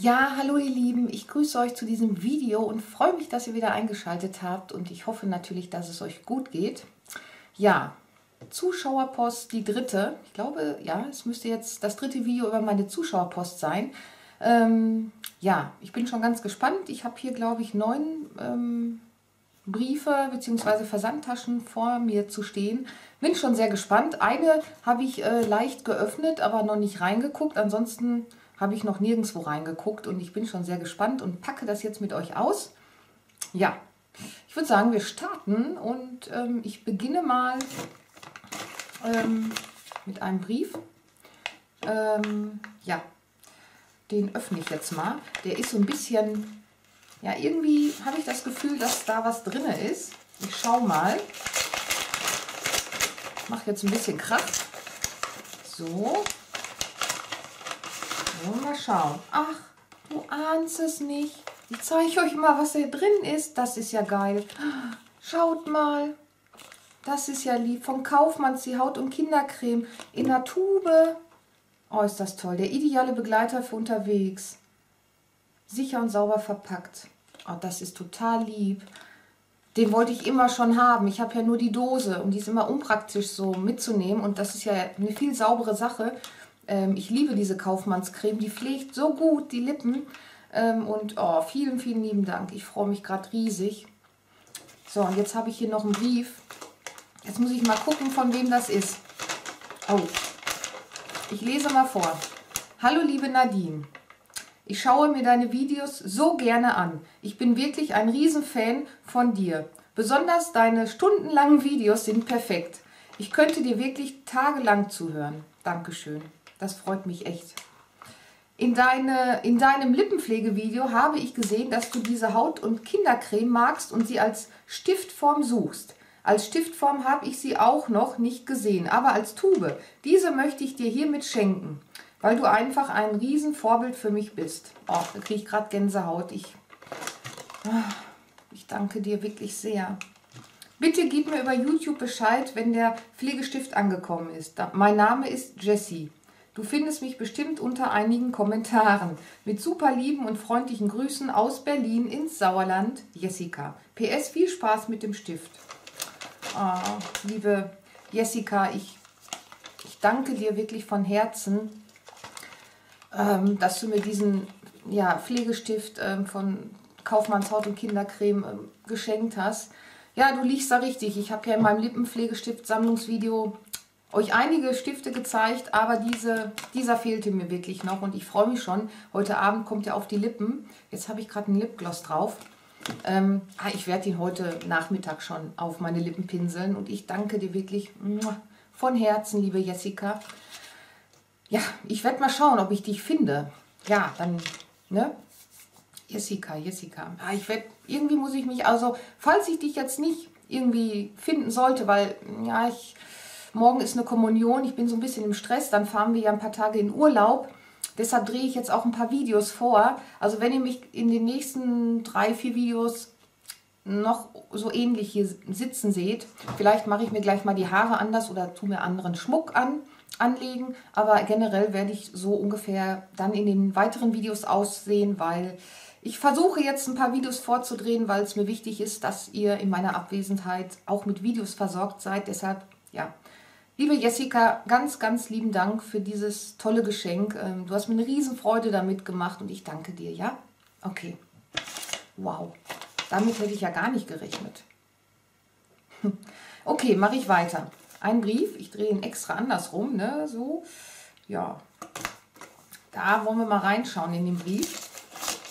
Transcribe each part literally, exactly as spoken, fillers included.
Ja, hallo ihr Lieben, ich grüße euch zu diesem Video und freue mich, dass ihr wieder eingeschaltet habt und ich hoffe natürlich, dass es euch gut geht. Ja, Zuschauerpost, die dritte, ich glaube, ja, es müsste jetzt das dritte Video über meine Zuschauerpost sein. Ähm, ja, ich bin schon ganz gespannt. Ich habe hier, glaube ich, neun ähm, Briefe bzw. Versandtaschen vor mir zu stehen. Bin schon sehr gespannt. Eine habe ich äh, leicht geöffnet, aber noch nicht reingeguckt. Ansonsten habe ich noch nirgendwo reingeguckt und ich bin schon sehr gespannt und packe das jetzt mit euch aus. Ja, ich würde sagen, wir starten und ähm, ich beginne mal ähm, mit einem Brief. Ähm, ja, den öffne ich jetzt mal. Der ist so ein bisschen, ja, irgendwie habe ich das Gefühl, dass da was drin ist. Ich schaue mal. Ich mache jetzt ein bisschen Krach. So. Und mal schauen. Ach, du ahnst es nicht. Ich zeige euch mal, was hier drin ist. Das ist ja geil. Schaut mal. Das ist ja lieb. Von Kaufmanns, die Haut- und Kindercreme in der Tube. Oh, ist das toll. Der ideale Begleiter für unterwegs. Sicher und sauber verpackt. Oh, das ist total lieb. Den wollte ich immer schon haben. Ich habe ja nur die Dose und die ist immer unpraktisch so mitzunehmen. Und das ist ja eine viel saubere Sache. Ich liebe diese Kaufmannscreme, die pflegt so gut die Lippen und oh, vielen, vielen lieben Dank. Ich freue mich gerade riesig. So, und jetzt habe ich hier noch einen Brief. Jetzt muss ich mal gucken, von wem das ist. Oh, ich lese mal vor. Hallo liebe Nadine, ich schaue mir deine Videos so gerne an. Ich bin wirklich ein Riesenfan von dir. Besonders deine stundenlangen Videos sind perfekt. Ich könnte dir wirklich tagelang zuhören. Dankeschön. Das freut mich echt. In, deine, in deinem Lippenpflegevideo habe ich gesehen, dass du diese Haut- und Kindercreme magst und sie als Stiftform suchst. Als Stiftform habe ich sie auch noch nicht gesehen, aber als Tube. Diese möchte ich dir hiermit schenken, weil du einfach ein Riesenvorbild für mich bist. Oh, da kriege ich gerade Gänsehaut. Ich, ich danke dir wirklich sehr. Bitte gib mir über YouTube Bescheid, wenn der Pflegestift angekommen ist. Mein Name ist Jessie. Du findest mich bestimmt unter einigen Kommentaren. Mit super lieben und freundlichen Grüßen aus Berlin ins Sauerland, Jessica. P S, viel Spaß mit dem Stift. Oh, liebe Jessica, ich, ich danke dir wirklich von Herzen, ähm, dass du mir diesen ja, Pflegestift ähm, von Kaufmanns Haut- und Kindercreme ähm, geschenkt hast. Ja, du liegst da richtig. Ich habe ja in meinem Lippenpflegestift-Sammlungsvideo euch einige Stifte gezeigt, aber diese, dieser fehlte mir wirklich noch und ich freue mich schon. Heute Abend kommt ja auf die Lippen. Jetzt habe ich gerade einen Lipgloss drauf. Ähm, ich werde ihn heute Nachmittag schon auf meine Lippen pinseln und ich danke dir wirklich von Herzen, liebe Jessica. Ja, ich werde mal schauen, ob ich dich finde. Ja, dann, ne? Jessica, Jessica. Ah, ich werde, irgendwie muss ich mich, also, falls ich dich jetzt nicht irgendwie finden sollte, weil, ja, ich... Morgen ist eine Kommunion, ich bin so ein bisschen im Stress, dann fahren wir ja ein paar Tage in Urlaub. Deshalb drehe ich jetzt auch ein paar Videos vor. Also wenn ihr mich in den nächsten drei, vier Videos noch so ähnlich hier sitzen seht, vielleicht mache ich mir gleich mal die Haare anders oder tue mir anderen Schmuck an, anlegen. Aber generell werde ich so ungefähr dann in den weiteren Videos aussehen, weil ich versuche jetzt ein paar Videos vorzudrehen, weil es mir wichtig ist, dass ihr in meiner Abwesenheit auch mit Videos versorgt seid. Deshalb, ja. Liebe Jessica, ganz, ganz lieben Dank für dieses tolle Geschenk. Du hast mir eine Riesenfreude damit gemacht und ich danke dir, ja? Okay. Wow. Damit hätte ich ja gar nicht gerechnet. Okay, mache ich weiter. Ein Brief, ich drehe ihn extra andersrum, ne? So, ja. Da wollen wir mal reinschauen in den Brief.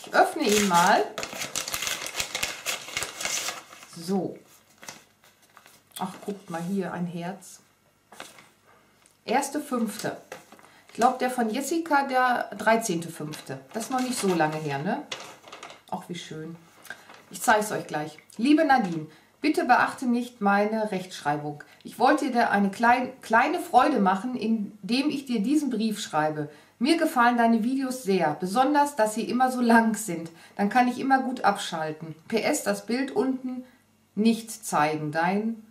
Ich öffne ihn mal. So. Ach, guckt mal hier, ein Herz. erster fünfter Ich glaube, der von Jessica, der dreizehnter fünfter Das ist noch nicht so lange her, ne? Ach, wie schön. Ich zeige es euch gleich. Liebe Nadine, bitte beachte nicht meine Rechtschreibung. Ich wollte dir eine klein, kleine Freude machen, indem ich dir diesen Brief schreibe. Mir gefallen deine Videos sehr, besonders, dass sie immer so lang sind. Dann kann ich immer gut abschalten. P S, das Bild unten nicht zeigen. Dein,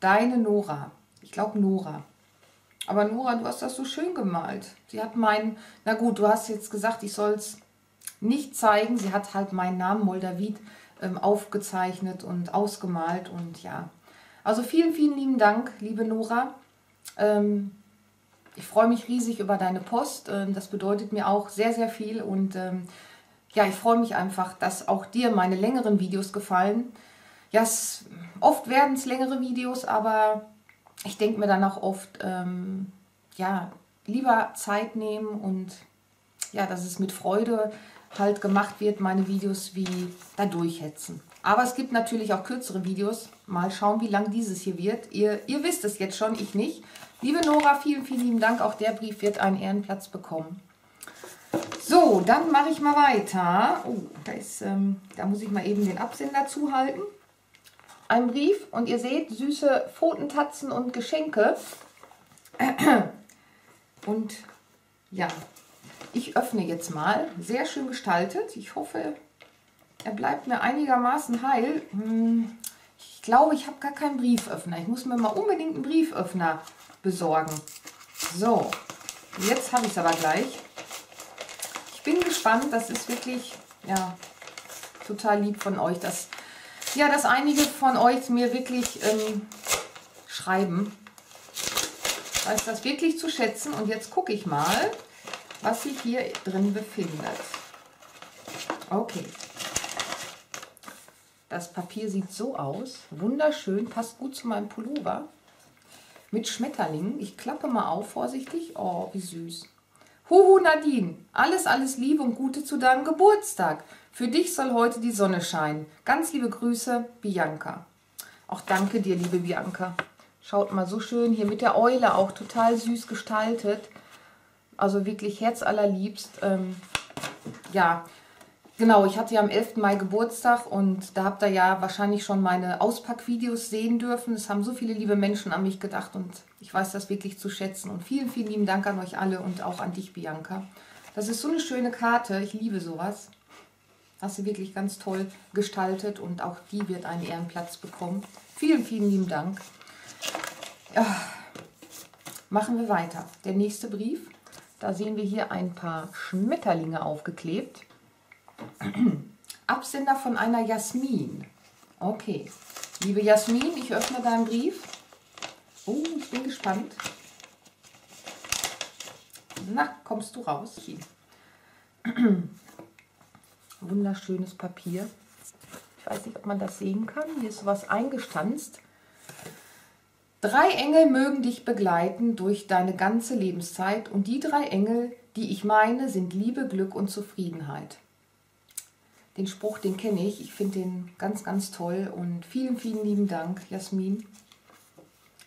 deine Nora. Ich glaube, Nora. Aber Nora, du hast das so schön gemalt. Sie hat meinen, na gut, du hast jetzt gesagt, ich soll es nicht zeigen. Sie hat halt meinen Namen Moldavit ähm, aufgezeichnet und ausgemalt und ja. Also vielen, vielen lieben Dank, liebe Nora. Ähm, ich freue mich riesig über deine Post. Ähm, das bedeutet mir auch sehr, sehr viel und ähm, ja, ich freue mich einfach, dass auch dir meine längeren Videos gefallen. Ja, es, oft werden es längere Videos, aber ich denke mir dann auch oft, ähm, ja, lieber Zeit nehmen und ja, dass es mit Freude halt gemacht wird, meine Videos wie da durchhetzen. Aber es gibt natürlich auch kürzere Videos. Mal schauen, wie lang dieses hier wird. Ihr, ihr wisst es jetzt schon, ich nicht. Liebe Nora, vielen, vielen lieben Dank. Auch der Brief wird einen Ehrenplatz bekommen. So, dann mache ich mal weiter. Oh, da, ist, ähm, da muss ich mal eben den Absender zuhalten. Ein Brief und ihr seht süße Pfotentatzen und Geschenke. Und ja, ich öffne jetzt mal. Sehr schön gestaltet. Ich hoffe, er bleibt mir einigermaßen heil. Ich glaube, ich habe gar keinen Brieföffner. Ich muss mir mal unbedingt einen Brieföffner besorgen. So, jetzt habe ich es aber gleich. Ich bin gespannt. Das ist wirklich ja, total lieb von euch, dass Ja, dass einige von euch mir wirklich ähm, schreiben. Ich weiß das wirklich zu schätzen. Und jetzt gucke ich mal, was sich hier drin befindet. Okay. Das Papier sieht so aus. Wunderschön. Passt gut zu meinem Pullover. Mit Schmetterlingen. Ich klappe mal auf, vorsichtig. Oh, wie süß. Huhu, Nadine, alles, alles Liebe und Gute zu deinem Geburtstag. Für dich soll heute die Sonne scheinen. Ganz liebe Grüße, Bianca. Auch danke dir, liebe Bianca. Schaut mal, so schön hier mit der Eule auch, total süß gestaltet. Also wirklich herzallerliebst. Ähm, ja, genau, ich hatte ja am elften Mai Geburtstag und da habt ihr ja wahrscheinlich schon meine Auspackvideos sehen dürfen. Es haben so viele liebe Menschen an mich gedacht und ich weiß das wirklich zu schätzen. Und vielen, vielen lieben Dank an euch alle und auch an dich, Bianca. Das ist so eine schöne Karte. Ich liebe sowas. Hast du wirklich ganz toll gestaltet und auch die wird einen Ehrenplatz bekommen. Vielen, vielen lieben Dank. Ja, machen wir weiter. Der nächste Brief. Da sehen wir hier ein paar Schmetterlinge aufgeklebt. Absender von einer Jasmin. Okay. Liebe Jasmin, ich öffne deinen Brief. Oh, ich bin gespannt. Na, kommst du raus? Wunderschönes Papier. Ich weiß nicht, ob man das sehen kann. Hier ist sowas eingestanzt. Drei Engel mögen dich begleiten durch deine ganze Lebenszeit. Und die drei Engel, die ich meine, sind Liebe, Glück und Zufriedenheit. Den Spruch, den kenne ich. Ich finde den ganz, ganz toll und vielen, vielen lieben Dank, Jasmin.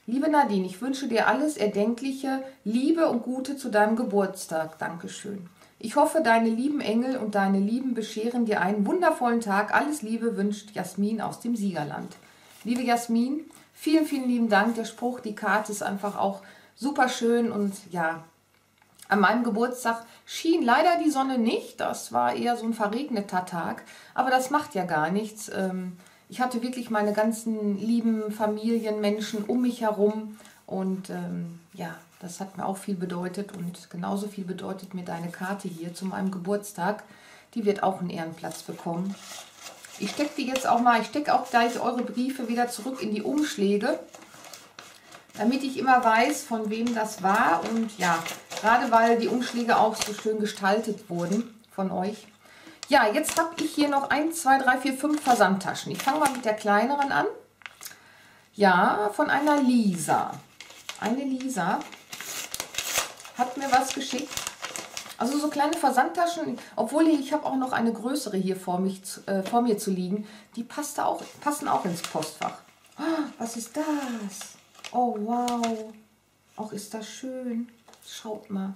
Liebe Nadine, ich wünsche dir alles Erdenkliche, Liebe und Gute zu deinem Geburtstag. Dankeschön. Ich hoffe, deine lieben Engel und deine Lieben bescheren dir einen wundervollen Tag. Alles Liebe wünscht Jasmin aus dem Siegerland. Liebe Jasmin, vielen, vielen lieben Dank. Der Spruch, die Karte ist einfach auch super schön und ja, an meinem Geburtstag schien leider die Sonne nicht, das war eher so ein verregneter Tag, aber das macht ja gar nichts. Ich hatte wirklich meine ganzen lieben Familienmenschen um mich herum und ja, das hat mir auch viel bedeutet und genauso viel bedeutet mir deine Karte hier zu meinem Geburtstag. Die wird auch einen Ehrenplatz bekommen. Ich stecke die jetzt auch mal, ich stecke auch gleich eure Briefe wieder zurück in die Umschläge, damit ich immer weiß, von wem das war und ja, gerade weil die Umschläge auch so schön gestaltet wurden von euch. Ja, jetzt habe ich hier noch eins, zwei, drei, vier, fünf Versandtaschen. Ich fange mal mit der kleineren an. Ja, von einer Lisa. Eine Lisa hat mir was geschickt. Also so kleine Versandtaschen, obwohl ich habe auch noch eine größere hier vor, mich, äh, vor mir zu liegen. Die passt da auch, passen auch ins Postfach. Oh, was ist das? Oh, wow. Auch ist das schön. Schaut mal.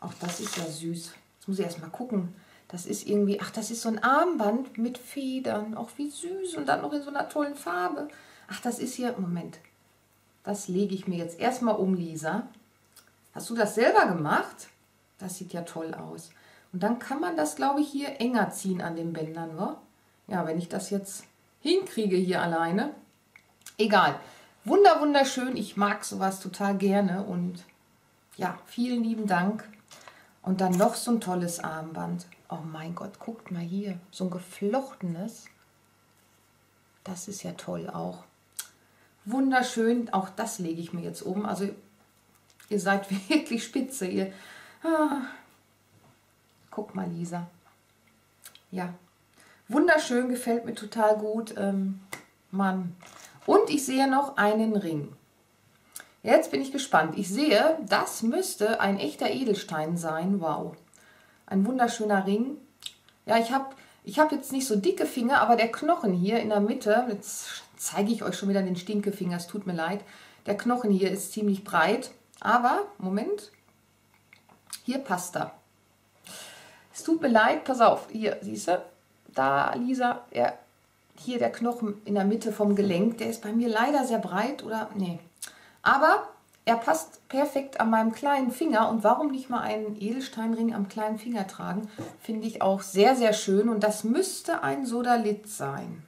Auch das ist ja süß. Jetzt muss ich erst mal gucken. Das ist irgendwie, ach, das ist so ein Armband mit Federn. Auch wie süß und dann noch in so einer tollen Farbe. Ach, das ist hier, Moment. Das lege ich mir jetzt erstmal um, Lisa. Hast du das selber gemacht? Das sieht ja toll aus. Und dann kann man das, glaube ich, hier enger ziehen an den Bändern, ne? Ja, wenn ich das jetzt hinkriege hier alleine. Egal. Wunder, wunderschön. Ich mag sowas total gerne und ja, vielen lieben Dank. Und dann noch so ein tolles Armband. Oh mein Gott, guckt mal hier. So ein geflochtenes. Das ist ja toll auch. Wunderschön. Auch das lege ich mir jetzt um. Also ihr seid wirklich spitze. Ihr. Ah. Guck mal, Lisa. Ja. Wunderschön, gefällt mir total gut. Ähm, Mann. Und ich sehe noch einen Ring. Jetzt bin ich gespannt. Ich sehe, das müsste ein echter Edelstein sein. Wow. Ein wunderschöner Ring. Ja, ich habe ich hab jetzt nicht so dicke Finger, aber der Knochen hier in der Mitte, jetzt zeige ich euch schon wieder den Stinkefinger, es tut mir leid. Der Knochen hier ist ziemlich breit, aber, Moment, hier passt er. Es tut mir leid, pass auf, hier, siehst du, da, Lisa, er, hier der Knochen in der Mitte vom Gelenk, der ist bei mir leider sehr breit, oder, nee. Aber er passt perfekt an meinem kleinen Finger und warum nicht mal einen Edelsteinring am kleinen Finger tragen, finde ich auch sehr, sehr schön und das müsste ein Sodalith sein.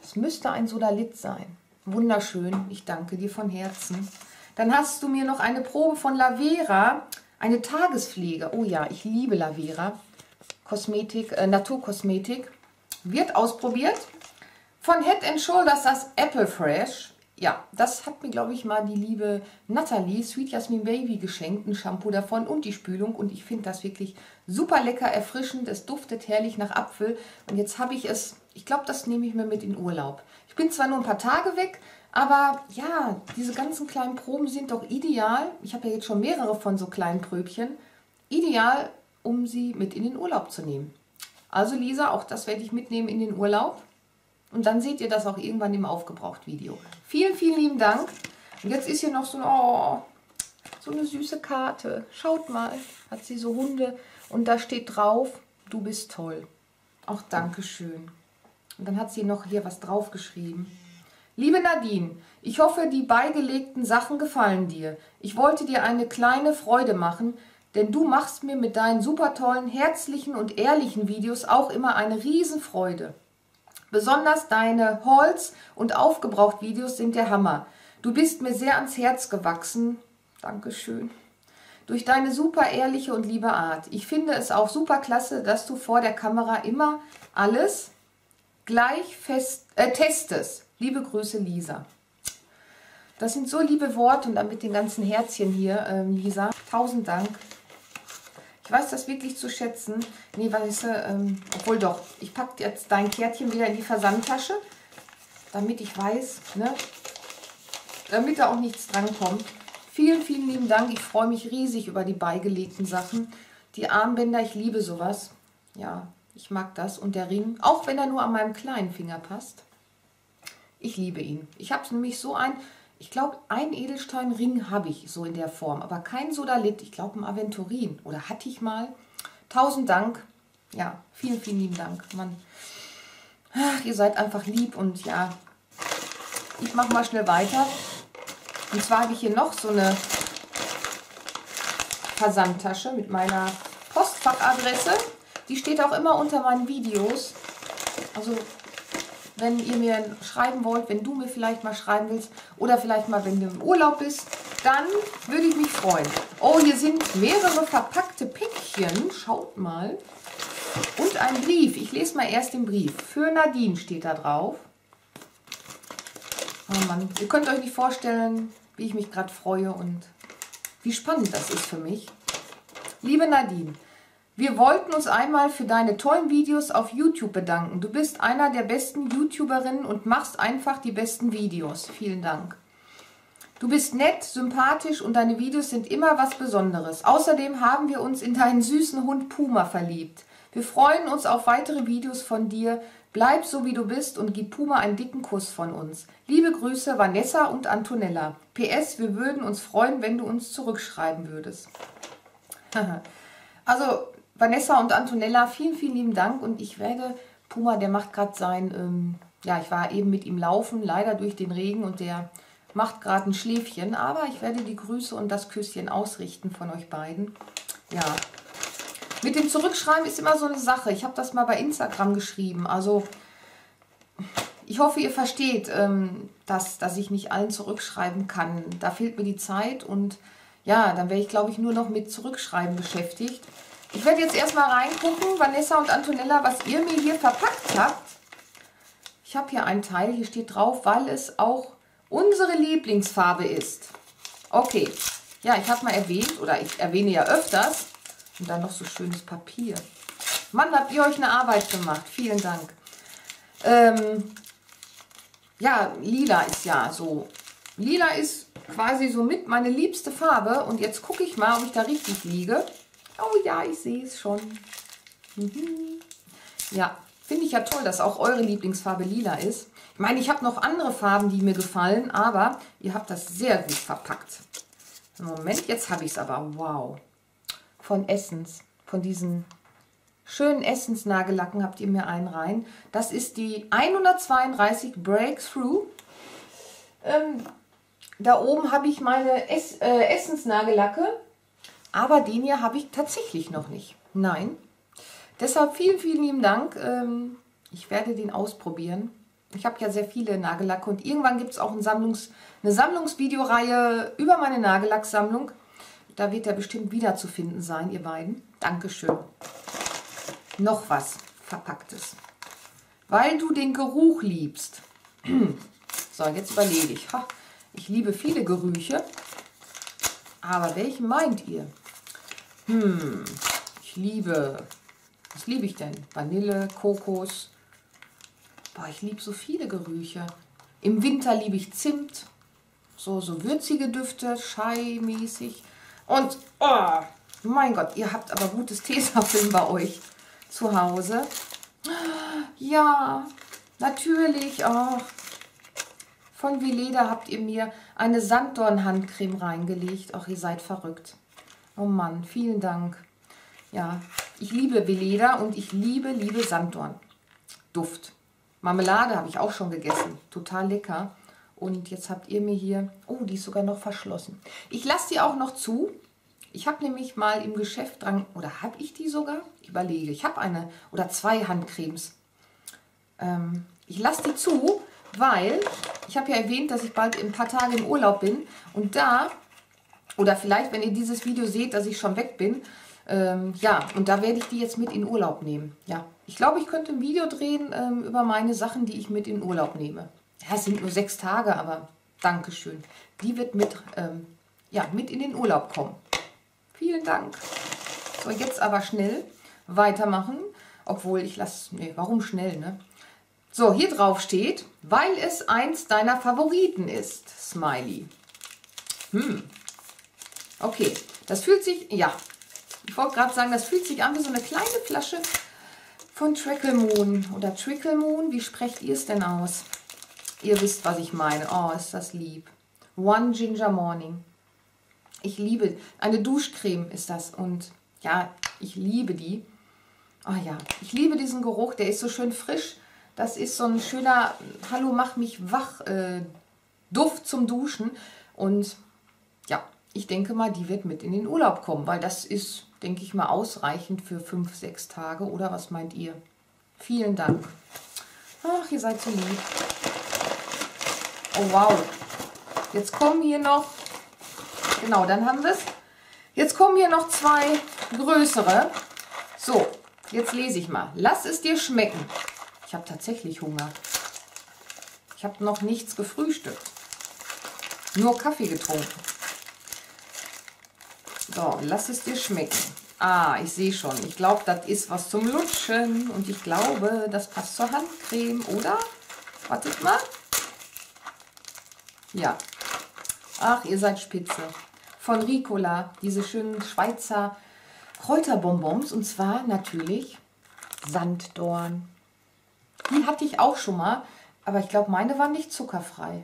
Das müsste ein Sodalith sein. Wunderschön, ich danke dir von Herzen. Dann hast du mir noch eine Probe von Lavera, eine Tagespflege. Oh ja, ich liebe Lavera, Kosmetik, äh, Naturkosmetik. Wird ausprobiert von Head and Shoulders, das Apple Fresh. Ja, das hat mir, glaube ich, mal die liebe Nathalie Sweet Jasmin Baby geschenkt, ein Shampoo davon und die Spülung. Und ich finde das wirklich super lecker, erfrischend. Es duftet herrlich nach Apfel. Und jetzt habe ich es, ich glaube, das nehme ich mir mit in Urlaub. Ich bin zwar nur ein paar Tage weg, aber ja, diese ganzen kleinen Proben sind doch ideal. Ich habe ja jetzt schon mehrere von so kleinen Pröbchen. Ideal, um sie mit in den Urlaub zu nehmen. Also Lisa, auch das werde ich mitnehmen in den Urlaub. Und dann seht ihr das auch irgendwann im Aufgebraucht-Video. Vielen, vielen lieben Dank. Und jetzt ist hier noch so, ein, oh, so eine süße Karte. Schaut mal, hat sie so Hunde. Und da steht drauf, du bist toll. Auch Dankeschön. Und dann hat sie noch hier was draufgeschrieben. Liebe Nadine, ich hoffe, die beigelegten Sachen gefallen dir. Ich wollte dir eine kleine Freude machen, denn du machst mir mit deinen super tollen, herzlichen und ehrlichen Videos auch immer eine Riesenfreude. Besonders deine Hauls- und Aufgebraucht-Videos sind der Hammer. Du bist mir sehr ans Herz gewachsen. Dankeschön. Durch deine super ehrliche und liebe Art. Ich finde es auch super klasse, dass du vor der Kamera immer alles gleich fest, äh, testest. Liebe Grüße, Lisa. Das sind so liebe Worte und dann mit den ganzen Herzchen hier, äh, Lisa. Tausend Dank. Ich weiß das wirklich zu schätzen. Nee, weißt du, ähm, obwohl doch. Ich packe jetzt dein Kärtchen wieder in die Versandtasche, damit ich weiß, ne, damit da auch nichts drankommt. Vielen, vielen lieben Dank. Ich freue mich riesig über die beigelegten Sachen. Die Armbänder, ich liebe sowas. Ja, ich mag das. Und der Ring, auch wenn er nur an meinem kleinen Finger passt. Ich liebe ihn. Ich habe nämlich so ein... Ich glaube, einen Edelsteinring habe ich so in der Form, aber kein Sodalith. Ich glaube, ein Aventurin. Oder hatte ich mal. Tausend Dank. Ja, vielen, vielen lieben Dank. Mann. Ach, ihr seid einfach lieb und ja, ich mache mal schnell weiter. Und zwar habe ich hier noch so eine Versandtasche mit meiner Postfachadresse. Die steht auch immer unter meinen Videos. Also... wenn ihr mir schreiben wollt, wenn du mir vielleicht mal schreiben willst oder vielleicht mal, wenn du im Urlaub bist, dann würde ich mich freuen. Oh, hier sind mehrere verpackte Päckchen, schaut mal. Und ein Brief, ich lese mal erst den Brief. Für Nadine steht da drauf. Oh Mann, ihr könnt euch nicht vorstellen, wie ich mich gerade freue und wie spannend das ist für mich. Liebe Nadine, wir wollten uns einmal für deine tollen Videos auf YouTube bedanken. Du bist einer der besten YouTuberinnen und machst einfach die besten Videos. Vielen Dank. Du bist nett, sympathisch und deine Videos sind immer was Besonderes. Außerdem haben wir uns in deinen süßen Hund Puma verliebt. Wir freuen uns auf weitere Videos von dir. Bleib so, wie du bist und gib Puma einen dicken Kuss von uns. Liebe Grüße, Vanessa und Antonella. P S, wir würden uns freuen, wenn du uns zurückschreiben würdest. Also... Vanessa und Antonella, vielen, vielen lieben Dank und ich werde, Puma, der macht gerade sein, ähm, ja, ich war eben mit ihm laufen, leider durch den Regen und der macht gerade ein Schläfchen, aber ich werde die Grüße und das Küsschen ausrichten von euch beiden. Ja, mit dem Zurückschreiben ist immer so eine Sache, ich habe das mal bei Instagram geschrieben, also ich hoffe, ihr versteht, ähm, dass, dass ich nicht allen zurückschreiben kann, da fehlt mir die Zeit und Ja, dann wäre ich, glaube ich, nur noch mit Zurückschreiben beschäftigt. Ich werde jetzt erstmal reingucken, Vanessa und Antonella, was ihr mir hier verpackt habt. Ich habe hier einen Teil, hier steht drauf, weil es auch unsere Lieblingsfarbe ist. Okay, ja, ich habe mal erwähnt, oder ich erwähne ja öfters. Und dann noch so schönes Papier. Mann, habt ihr euch eine Arbeit gemacht. Vielen Dank. Ähm, ja, lila ist ja so. Lila ist quasi somit meine liebste Farbe. Und jetzt gucke ich mal, ob ich da richtig liege. Oh ja, ich sehe es schon. Mhm. Ja, finde ich ja toll, dass auch eure Lieblingsfarbe lila ist. Ich meine, ich habe noch andere Farben, die mir gefallen, aber ihr habt das sehr gut verpackt. Moment, jetzt habe ich es aber. Wow. Von Essence, von diesen schönen Essence-Nagellacken habt ihr mir einen rein. Das ist die hundertzweiunddreißig Breakthrough. Ähm, da oben habe ich meine Ess äh, Essence-Nagellacke, aber den hier habe ich tatsächlich noch nicht. Nein. Deshalb vielen, vielen lieben Dank. Ähm, ich werde den ausprobieren. Ich habe ja sehr viele Nagellacke und irgendwann gibt es auch ein Sammlungs eine Sammlungsvideoreihe über meine Nagellacksammlung. Da wird er bestimmt wieder zu finden sein, ihr beiden. Dankeschön. Noch was Verpacktes. Weil du den Geruch liebst. So, jetzt überlege ich. Ha, ich liebe viele Gerüche. Aber welchen meint ihr? Hm, ich liebe... Was liebe ich denn? Vanille, Kokos. Boah, ich liebe so viele Gerüche. Im Winter liebe ich Zimt. So, so würzige Düfte, Chai-mäßig. Und, oh, mein Gott, ihr habt aber gutes Tesafilm bei euch zu Hause. Ja, natürlich. Oh. Von Weleda habt ihr mir eine Sanddorn-Handcreme reingelegt. Ach, ihr seid verrückt. Oh Mann, vielen Dank. Ja, ich liebe Weleda und ich liebe, liebe Sanddorn. Duft. Marmelade habe ich auch schon gegessen. Total lecker. Und jetzt habt ihr mir hier... Oh, die ist sogar noch verschlossen. Ich lasse die auch noch zu. Ich habe nämlich mal im Geschäft dran... Oder habe ich die sogar? Ich überlege. Ich habe eine oder zwei Handcremes. Ähm, ich lasse die zu, weil... Ich habe ja erwähnt, dass ich bald ein paar Tage im Urlaub bin. Und da... Oder vielleicht, wenn ihr dieses Video seht, dass ich schon weg bin. Ähm, ja, und da werde ich die jetzt mit in Urlaub nehmen. Ja, ich glaube, ich könnte ein Video drehen ähm, über meine Sachen, die ich mit in Urlaub nehme. Ja, es sind nur sechs Tage, aber Dankeschön. Die wird mit, ähm, ja, mit in den Urlaub kommen. Vielen Dank. So, jetzt aber schnell weitermachen. Obwohl, ich lasse... Nee, warum schnell, ne? So, hier drauf steht, weil es eins deiner Favoriten ist, Smiley. Hm. Okay, das fühlt sich... Ja, ich wollte gerade sagen, das fühlt sich an wie so eine kleine Flasche von Treaclemoon. Oder Treaclemoon, wie sprecht ihr es denn aus? Ihr wisst, was ich meine. Oh, ist das lieb. One Ginger Morning. Ich liebe, eine Duschcreme ist das. Und ja, ich liebe die. Oh ja, ich liebe diesen Geruch. Der ist so schön frisch. Das ist so ein schöner Hallo, mach mich wach äh, Duft zum Duschen. Und ja, ich denke mal, die wird mit in den Urlaub kommen. Weil das ist, denke ich mal, ausreichend für fünf, sechs Tage. Oder was meint ihr? Vielen Dank. Ach, ihr seid so lieb. Oh wow, jetzt kommen hier noch, genau, dann haben wir es. Jetzt kommen hier noch zwei größere. So, jetzt lese ich mal. Lass es dir schmecken. Ich habe tatsächlich Hunger. Ich habe noch nichts gefrühstückt. Nur Kaffee getrunken. So, lass es dir schmecken. Ah, ich sehe schon. Ich glaube, das ist was zum Lutschen. Und ich glaube, das passt zur Handcreme, oder? Wartet mal. Ja, ach, ihr seid spitze. Von Ricola, diese schönen Schweizer Kräuterbonbons. Und zwar natürlich Sanddorn. Die hatte ich auch schon mal, aber ich glaube, meine waren nicht zuckerfrei.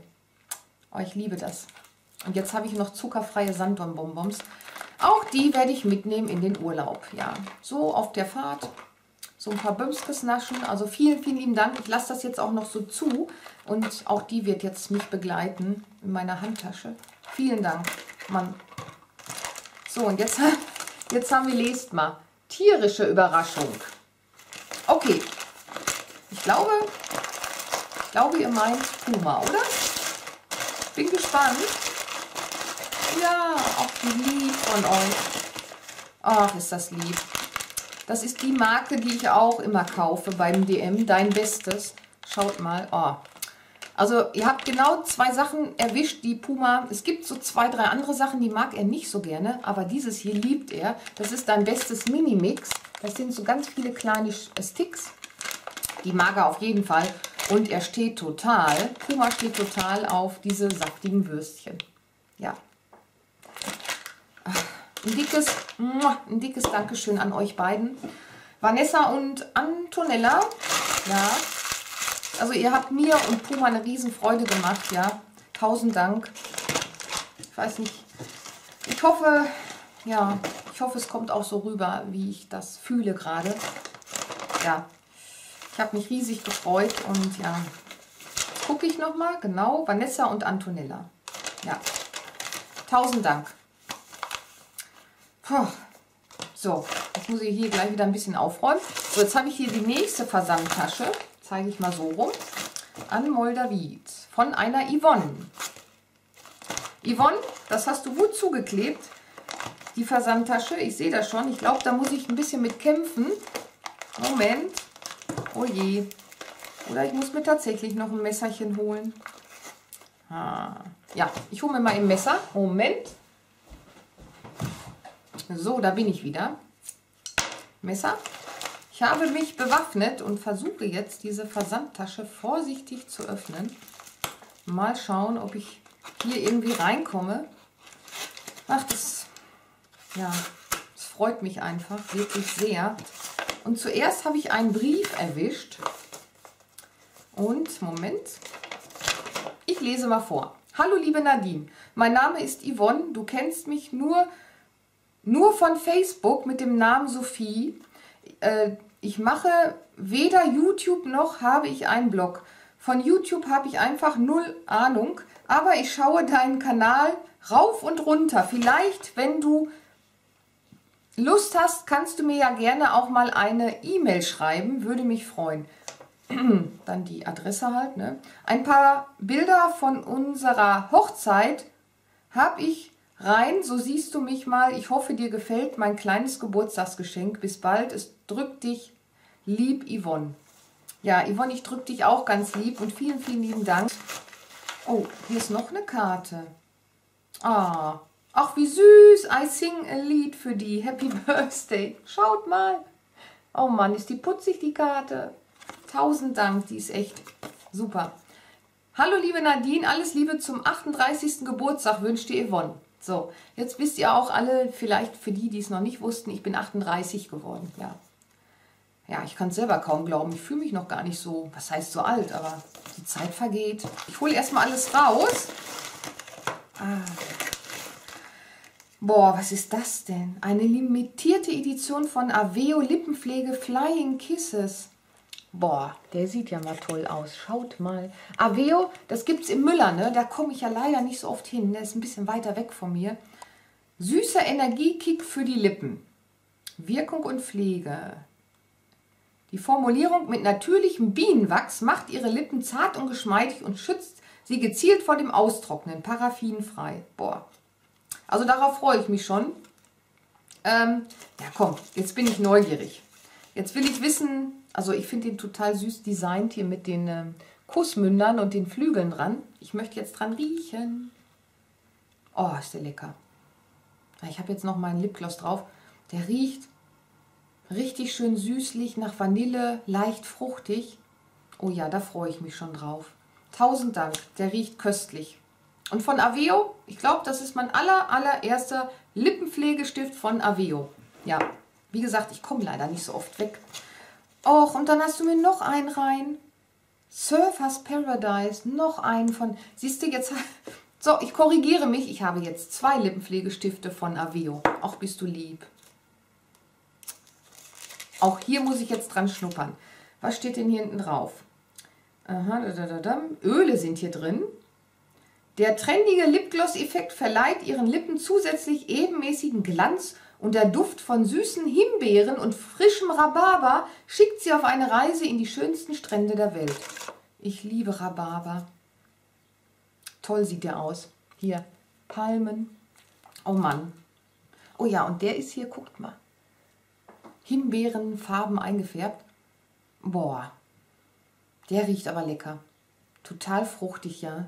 Oh, ich liebe das. Und jetzt habe ich noch zuckerfreie Sanddornbonbons. Auch die werde ich mitnehmen in den Urlaub. Ja, so auf der Fahrt. So ein paar Bömskes naschen. Also vielen, vielen lieben Dank. Ich lasse das jetzt auch noch so zu. Und auch die wird jetzt mich begleiten in meiner Handtasche. Vielen Dank, Mann. So, und jetzt, jetzt haben wir, lest mal, tierische Überraschung. Okay. Ich glaube, ich glaube, ihr meint Puma, oder? Bin gespannt. Ja, auch lieb von euch. Ach, ist das lieb. Das ist die Marke, die ich auch immer kaufe beim D M. Dein Bestes. Schaut mal. Oh. Also ihr habt genau zwei Sachen erwischt, die Puma... Es gibt so zwei, drei andere Sachen, die mag er nicht so gerne. Aber dieses hier liebt er. Das ist Dein Bestes Minimix. Das sind so ganz viele kleine Sticks. Die mag er auf jeden Fall. Und er steht total, Puma steht total auf diese saftigen Würstchen. Ja. Ein dickes, ein dickes Dankeschön an euch beiden. Vanessa und Antonella. Ja. Also ihr habt mir und Puma eine Riesenfreude gemacht, ja. Tausend Dank. Ich weiß nicht. Ich hoffe, ja, ich hoffe, es kommt auch so rüber, wie ich das fühle gerade. Ja. Ich habe mich riesig gefreut und ja, gucke ich nochmal. Genau, Vanessa und Antonella. Ja, tausend Dank. Puh. So, jetzt muss ich hier gleich wieder ein bisschen aufräumen. So, jetzt habe ich hier die nächste Versandtasche. Zeige ich mal so rum. An Moldavit. Von einer Yvonne. Yvonne, das hast du gut zugeklebt. Die Versandtasche, ich sehe das schon. Ich glaube, da muss ich ein bisschen mit kämpfen. Moment. Oh je. Oder ich muss mir tatsächlich noch ein Messerchen holen. Ah. Ja, ich hole mir mal ein Messer. Moment. So, da bin ich wieder. Messer. Ich habe mich bewaffnet und versuche jetzt, diese Versandtasche vorsichtig zu öffnen. Mal schauen, ob ich hier irgendwie reinkomme. Ach, das, ja, das freut mich einfach wirklich sehr. Und zuerst habe ich einen Brief erwischt. Und, Moment, ich lese mal vor. Hallo liebe Nadine, mein Name ist Yvonne. Du kennst mich nur, nur von Facebook mit dem Namen Sophie. Äh, ich mache weder YouTube noch habe ich einen Blog. Von YouTube habe ich einfach null Ahnung. Aber ich schaue deinen Kanal rauf und runter. Vielleicht, wenn du... Lust hast, kannst du mir ja gerne auch mal eine E-Mail schreiben, würde mich freuen. Dann die Adresse halt, ne? Ein paar Bilder von unserer Hochzeit habe ich rein, so siehst du mich mal. Ich hoffe, dir gefällt mein kleines Geburtstagsgeschenk. Bis bald, es drückt dich lieb, Yvonne. Ja, Yvonne, ich drücke dich auch ganz lieb und vielen, vielen lieben Dank. Oh, hier ist noch eine Karte. Ah, ach, wie süß. I sing a lied für die. Happy Birthday. Schaut mal. Oh Mann, ist die putzig, die Karte. Tausend Dank, die ist echt super. Hallo, liebe Nadine. Alles Liebe zum achtunddreißigsten Geburtstag wünscht dir Yvonne. So, jetzt wisst ihr auch alle, vielleicht für die, die es noch nicht wussten, ich bin achtunddreißig geworden. Ja, ja, ich kann es selber kaum glauben. Ich fühle mich noch gar nicht so, was heißt so alt, aber die Zeit vergeht. Ich hole erstmal alles raus. Ah. Boah, was ist das denn? Eine limitierte Edition von Aveo Lippenpflege Flying Kisses. Boah, der sieht ja mal toll aus. Schaut mal. Aveo, das gibt's im Müller, ne? Da komme ich ja leider nicht so oft hin. Der ist ein bisschen weiter weg von mir. Süßer Energiekick für die Lippen. Wirkung und Pflege. Die Formulierung mit natürlichem Bienenwachs macht ihre Lippen zart und geschmeidig und schützt sie gezielt vor dem Austrocknen. Paraffinfrei. Boah. Also darauf freue ich mich schon. Ähm, ja komm, jetzt bin ich neugierig. Jetzt will ich wissen, also ich finde den total süß designt hier mit den äh, Kussmündern und den Flügeln dran. Ich möchte jetzt dran riechen. Oh, ist der lecker. Ich habe jetzt noch meinen Lipgloss drauf. Der riecht richtig schön süßlich nach Vanille, leicht fruchtig. Oh ja, da freue ich mich schon drauf. Tausend Dank, der riecht köstlich. Und von Aveo, ich glaube, das ist mein aller, allererster Lippenpflegestift von Aveo. Ja, wie gesagt, ich komme leider nicht so oft weg. Och, und dann hast du mir noch einen rein. Surfers Paradise, noch einen von... Siehst du jetzt... So, ich korrigiere mich. Ich habe jetzt zwei Lippenpflegestifte von Aveo. Auch bist du lieb. Auch hier muss ich jetzt dran schnuppern. Was steht denn hier hinten drauf? Aha, da, da, da, da. Öle sind hier drin. Der trendige Lipgloss-Effekt verleiht ihren Lippen zusätzlich ebenmäßigen Glanz und der Duft von süßen Himbeeren und frischem Rhabarber schickt sie auf eine Reise in die schönsten Strände der Welt. Ich liebe Rhabarber. Toll sieht der aus. Hier, Palmen. Oh Mann. Oh ja, und der ist hier, guckt mal. Himbeerenfarben eingefärbt. Boah. Der riecht aber lecker. Total fruchtig, ja.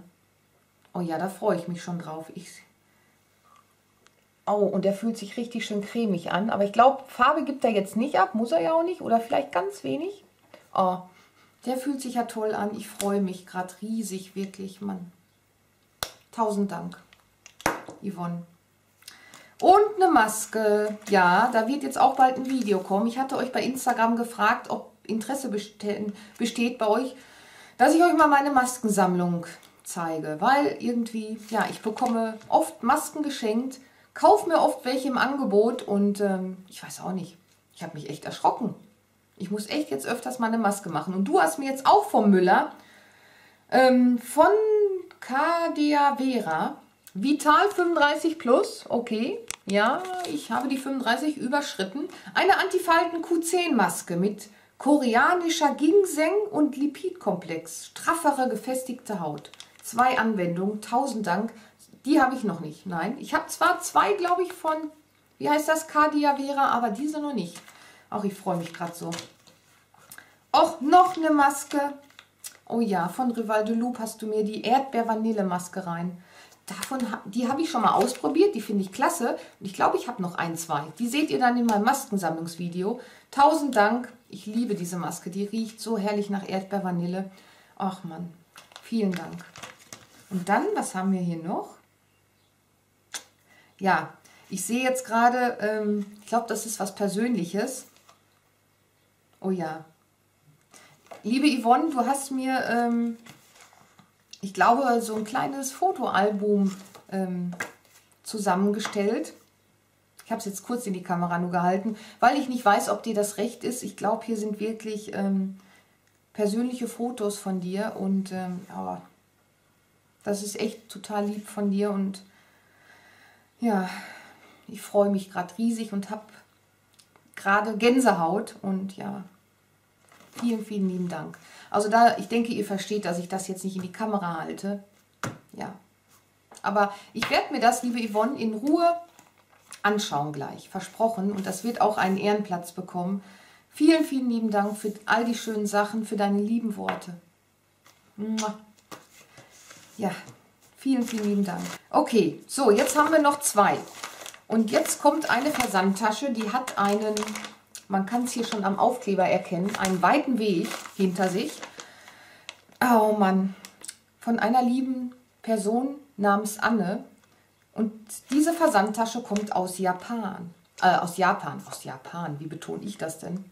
Oh ja, da freue ich mich schon drauf. Ich oh, und der fühlt sich richtig schön cremig an. Aber ich glaube, Farbe gibt er jetzt nicht ab. Muss er ja auch nicht. Oder vielleicht ganz wenig. Oh, der fühlt sich ja toll an. Ich freue mich gerade riesig. Wirklich, Mann. Tausend Dank, Yvonne. Und eine Maske. Ja, da wird jetzt auch bald ein Video kommen. Ich hatte euch bei Instagram gefragt, ob Interesse besteht bei euch, dass ich euch mal meine Maskensammlung zeige. Weil irgendwie, ja, ich bekomme oft Masken geschenkt, kaufe mir oft welche im Angebot und ähm, ich weiß auch nicht, ich habe mich echt erschrocken. Ich muss echt jetzt öfters mal eine Maske machen. Und du hast mir jetzt auch vom Müller ähm, von Cadea Vera Vital fünfunddreißig plus, okay, ja, ich habe die fünfunddreißig überschritten, eine Antifalten Q zehn Maske mit koreanischer Ginseng und Lipidkomplex, straffere, gefestigte Haut. Zwei Anwendungen, tausend Dank. Die habe ich noch nicht, nein. Ich habe zwar zwei, glaube ich, von, wie heißt das, Cadea Vera, aber diese noch nicht. Auch ich freue mich gerade so. Och, noch eine Maske. Oh ja, von Rival de Loup hast du mir die Erdbeer-Vanille-Maske rein. Davon, die habe ich schon mal ausprobiert, die finde ich klasse. Und ich glaube, ich habe noch ein, zwei. Die seht ihr dann in meinem Maskensammlungsvideo. Tausend Dank. Ich liebe diese Maske, die riecht so herrlich nach Erdbeer-Vanille. Ach Mann, vielen Dank. Und dann, was haben wir hier noch? Ja, ich sehe jetzt gerade, ähm, ich glaube, das ist was Persönliches. Oh ja. Liebe Yvonne, du hast mir, ähm, ich glaube, so ein kleines Fotoalbum ähm, zusammengestellt. Ich habe es jetzt kurz in die Kamera nur gehalten, weil ich nicht weiß, ob dir das recht ist. Ich glaube, hier sind wirklich ähm, persönliche Fotos von dir und ähm, oh, das ist echt total lieb von dir und ja, ich freue mich gerade riesig und habe gerade Gänsehaut und ja, vielen, vielen lieben Dank. Also da, ich denke, ihr versteht, dass ich das jetzt nicht in die Kamera halte. Ja, aber ich werde mir das, liebe Yvonne, in Ruhe anschauen gleich, versprochen. Und das wird auch einen Ehrenplatz bekommen. Vielen, vielen lieben Dank für all die schönen Sachen, für deine lieben Worte. Ja, vielen, vielen lieben Dank. Okay, so, jetzt haben wir noch zwei. Und jetzt kommt eine Versandtasche, die hat einen, man kann es hier schon am Aufkleber erkennen, einen weiten Weg hinter sich. Oh Mann, von einer lieben Person namens Anne. Und diese Versandtasche kommt aus Japan. Äh, aus Japan, aus Japan, wie betone ich das denn?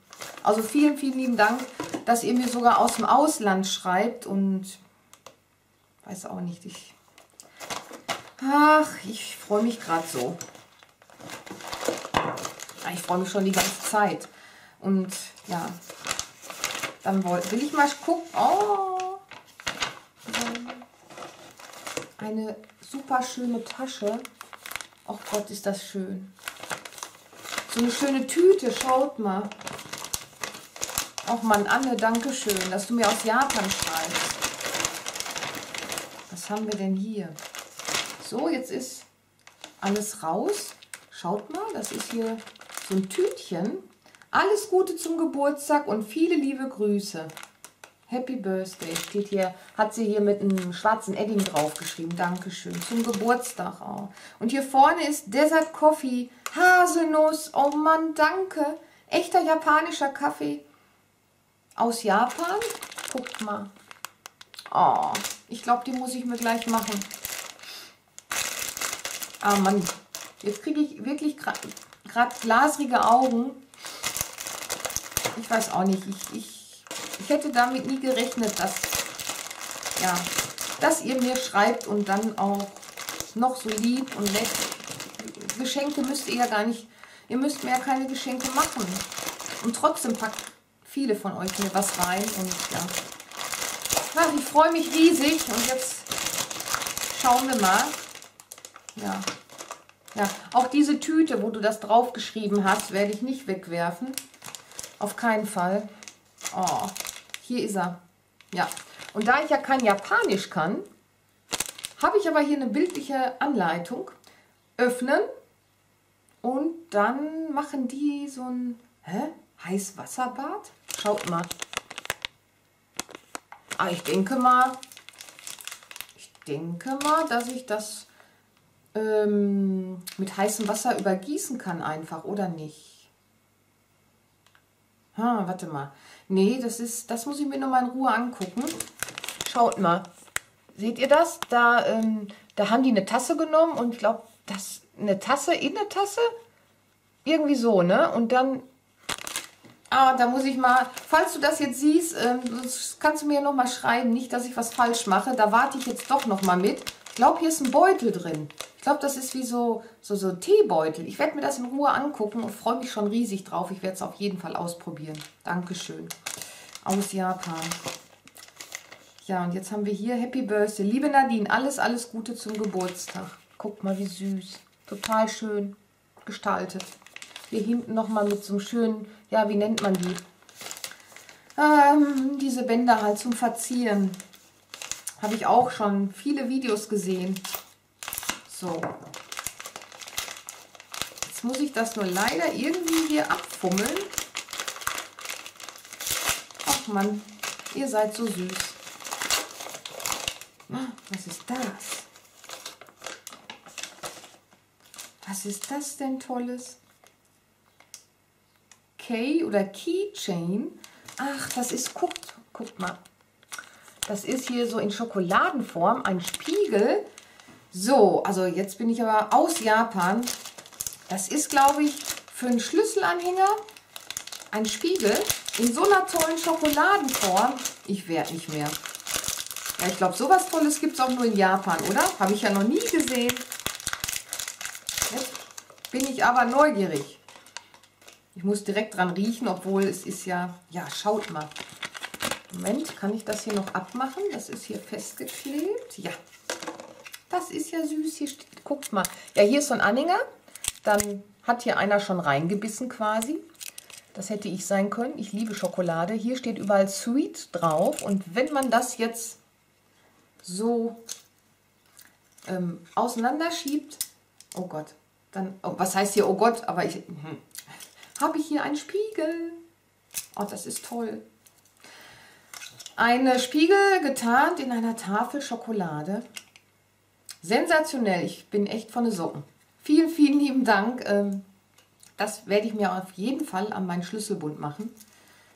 Also vielen, vielen lieben Dank, dass ihr mir sogar aus dem Ausland schreibt und weiß auch nicht, ich... Ach, ich freue mich gerade so. Ich freue mich schon die ganze Zeit. Und ja, dann will ich mal gucken. Oh! Eine super schöne Tasche. Oh Gott, ist das schön. So eine schöne Tüte, schaut mal. Och Mann, Anne, danke schön, dass du mir aus Japan schreibst. Was haben wir denn hier? So, jetzt ist alles raus. Schaut mal, das ist hier so ein Tütchen. Alles Gute zum Geburtstag und viele liebe Grüße. Happy Birthday steht hier, hat sie hier mit einem schwarzen Edding draufgeschrieben. Dankeschön. Zum Geburtstag auch. Und hier vorne ist Desert Coffee, Haselnuss. Oh Mann, danke. Echter japanischer Kaffee aus Japan. Guckt mal. Oh, ich glaube, die muss ich mir gleich machen. Ah Mann, jetzt kriege ich wirklich gerade glasrige Augen. Ich weiß auch nicht, ich... ich Ich hätte damit nie gerechnet, dass, ja, dass ihr mir schreibt und dann auch noch so lieb und nett. Geschenke müsst ihr ja gar nicht, ihr müsst mir ja keine Geschenke machen. Und trotzdem packt viele von euch mir was rein und ja. Ach, ich freue mich riesig und jetzt schauen wir mal. Ja. Ja, auch diese Tüte, wo du das draufgeschrieben hast, werde ich nicht wegwerfen. Auf keinen Fall. Oh, hier ist er. Ja, und da ich ja kein Japanisch kann, habe ich aber hier eine bildliche Anleitung. öffnen und dann machen die so ein hä? Heißwasserbad. Schaut mal. Ah, ich denke mal, ich denke mal, dass ich das ähm, mit heißem Wasser übergießen kann einfach, oder nicht? Ah, warte mal. Nee, das ist, das muss ich mir noch mal in Ruhe angucken. Schaut mal. Seht ihr das? Da, ähm, da haben die eine Tasse genommen und ich glaube, das eine Tasse in eine Tasse? Irgendwie so, ne? Und dann, ah, da muss ich mal, falls du das jetzt siehst, ähm, kannst du mir nochmal schreiben, nicht, dass ich was falsch mache. Da warte ich jetzt doch nochmal mit. Ich glaube, hier ist ein Beutel drin. Ich glaube, das ist wie so, so, so ein Teebeutel. Ich werde mir das in Ruhe angucken und freue mich schon riesig drauf. Ich werde es auf jeden Fall ausprobieren. Dankeschön. Aus Japan. Ja, und jetzt haben wir hier Happy Birthday. Liebe Nadine, alles, alles Gute zum Geburtstag. Guck mal, wie süß. Total schön gestaltet. Hier hinten nochmal mit so einem schönen, ja, wie nennt man die? Ähm, diese Bänder halt zum Verzieren. Habe ich auch schon viele Videos gesehen. So. Jetzt muss ich das nur leider irgendwie hier abfummeln. Ach Mann, ihr seid so süß. Was ist das? Was ist das denn Tolles? Key oder Keychain. Ach, das ist, guckt, guckt mal. Das ist hier so in Schokoladenform, ein Spiegel. So, also jetzt bin ich aber aus Japan. Das ist, glaube ich, für einen Schlüsselanhänger ein Spiegel in so einer tollen Schokoladenform. Ich werde nicht mehr. Ja, ich glaube, sowas Tolles gibt es auch nur in Japan, oder? Habe ich ja noch nie gesehen. Jetzt bin ich aber neugierig. Ich muss direkt dran riechen, obwohl es ist ja... Ja, schaut mal. Moment, kann ich das hier noch abmachen? Das ist hier festgeklebt. Ja, das ist ja süß. Hier steht, guckt mal. Ja, hier ist so ein Anhänger. Dann hat hier einer schon reingebissen quasi. Das hätte ich sein können. Ich liebe Schokolade. Hier steht überall Sweet drauf. Und wenn man das jetzt... so ähm, auseinanderschiebt, oh Gott, dann, oh, was heißt hier, oh Gott, aber ich, hm, habe ich hier einen Spiegel. Oh, das ist toll. Ein Spiegel getarnt in einer Tafel Schokolade. Sensationell, ich bin echt von den Socken. Vielen, vielen lieben Dank. Ähm, das werde ich mir auf jeden Fall an meinen Schlüsselbund machen.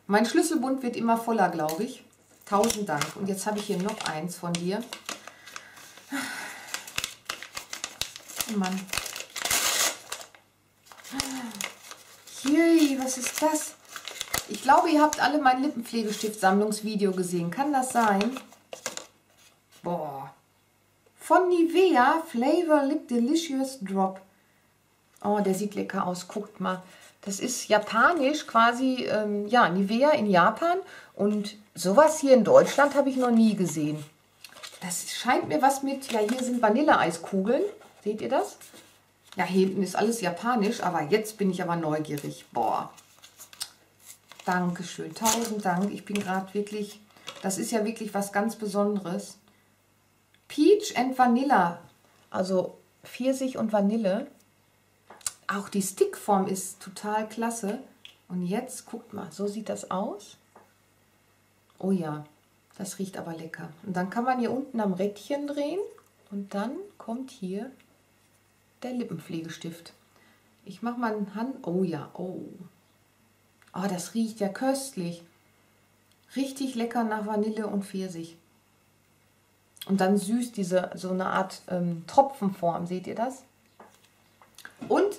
Mein Schlüsselbund wird immer voller, glaube ich. Tausend Dank. Und jetzt habe ich hier noch eins von dir. Oh Mann. Jui, was ist das? Ich glaube, ihr habt alle mein Lippenpflegestift-Sammlungsvideo gesehen. Kann das sein? Boah. Von Nivea Flavor Lip Delicious Drop. Oh, der sieht lecker aus. Guckt mal. Das ist japanisch quasi, ähm, ja, Nivea in Japan. Und sowas hier in Deutschland habe ich noch nie gesehen. Das scheint mir was mit, ja, hier sind Vanilleeiskugeln. Seht ihr das? Ja, hier hinten ist alles japanisch, aber jetzt bin ich aber neugierig. Boah. Dankeschön, tausend Dank. Ich bin gerade wirklich, das ist ja wirklich was ganz Besonderes. Peach and Vanilla, also Pfirsich und Vanille. Auch die Stickform ist total klasse. Und jetzt, guckt mal, so sieht das aus. Oh ja, das riecht aber lecker. Und dann kann man hier unten am Rädchen drehen und dann kommt hier der Lippenpflegestift. Ich mache mal einen Hand... Oh ja, oh. Oh, das riecht ja köstlich. Richtig lecker nach Vanille und Pfirsich. Und dann süß diese, so eine Art ähm, Tropfenform, seht ihr das? Und...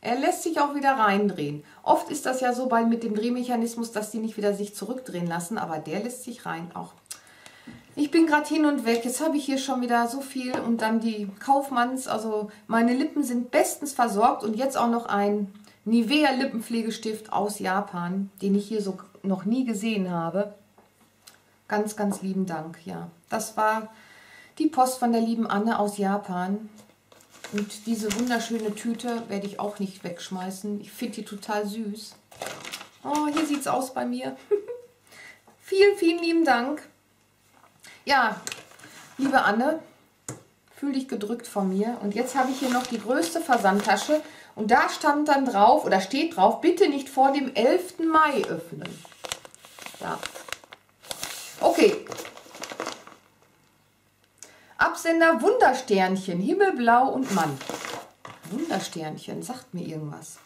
er lässt sich auch wieder reindrehen. Oft ist das ja so bei mit dem Drehmechanismus, dass die nicht wieder sich zurückdrehen lassen, aber der lässt sich rein auch. Ich bin gerade hin und weg. Jetzt habe ich hier schon wieder so viel und dann die Kaufmanns. Also meine Lippen sind bestens versorgt und jetzt auch noch ein Nivea Lippenpflegestift aus Japan, den ich hier so noch nie gesehen habe. Ganz, ganz lieben Dank. Ja, das war die Post von der lieben Anne aus Japan. Und diese wunderschöne Tüte werde ich auch nicht wegschmeißen. Ich finde die total süß. Oh, hier sieht es aus bei mir. vielen, vielen lieben Dank. Ja, liebe Anne, Fühl dich gedrückt von mir. Und jetzt habe ich hier noch die größte Versandtasche. Und da stand dann drauf, oder steht drauf, bitte nicht vor dem elften Mai öffnen. Ja. Okay. Absender Wundersternchen, Himmelblau und Mann. Wundersternchen, sagt mir irgendwas.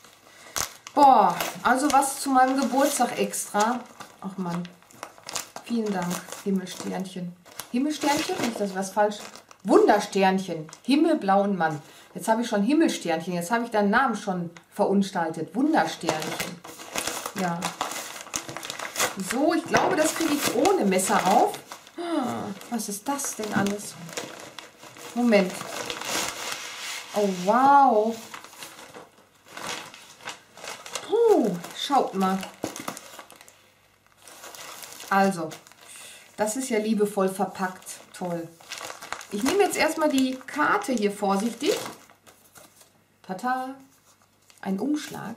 Boah, also was zu meinem Geburtstag extra. Ach Mann, vielen Dank, Himmelsternchen. Himmelsternchen, nicht, das was falsch. Wundersternchen, Himmelblau und Mann. Jetzt habe ich schon Himmelsternchen, jetzt habe ich deinen Namen schon verunstaltet. Wundersternchen. Ja. So, ich glaube, das kriege ich ohne Messer auf. Was ist das denn alles? Moment. Oh, wow. Puh, schaut mal. Also, das ist ja liebevoll verpackt. Toll. Ich nehme jetzt erstmal die Karte hier vorsichtig. Tata. Ein Umschlag.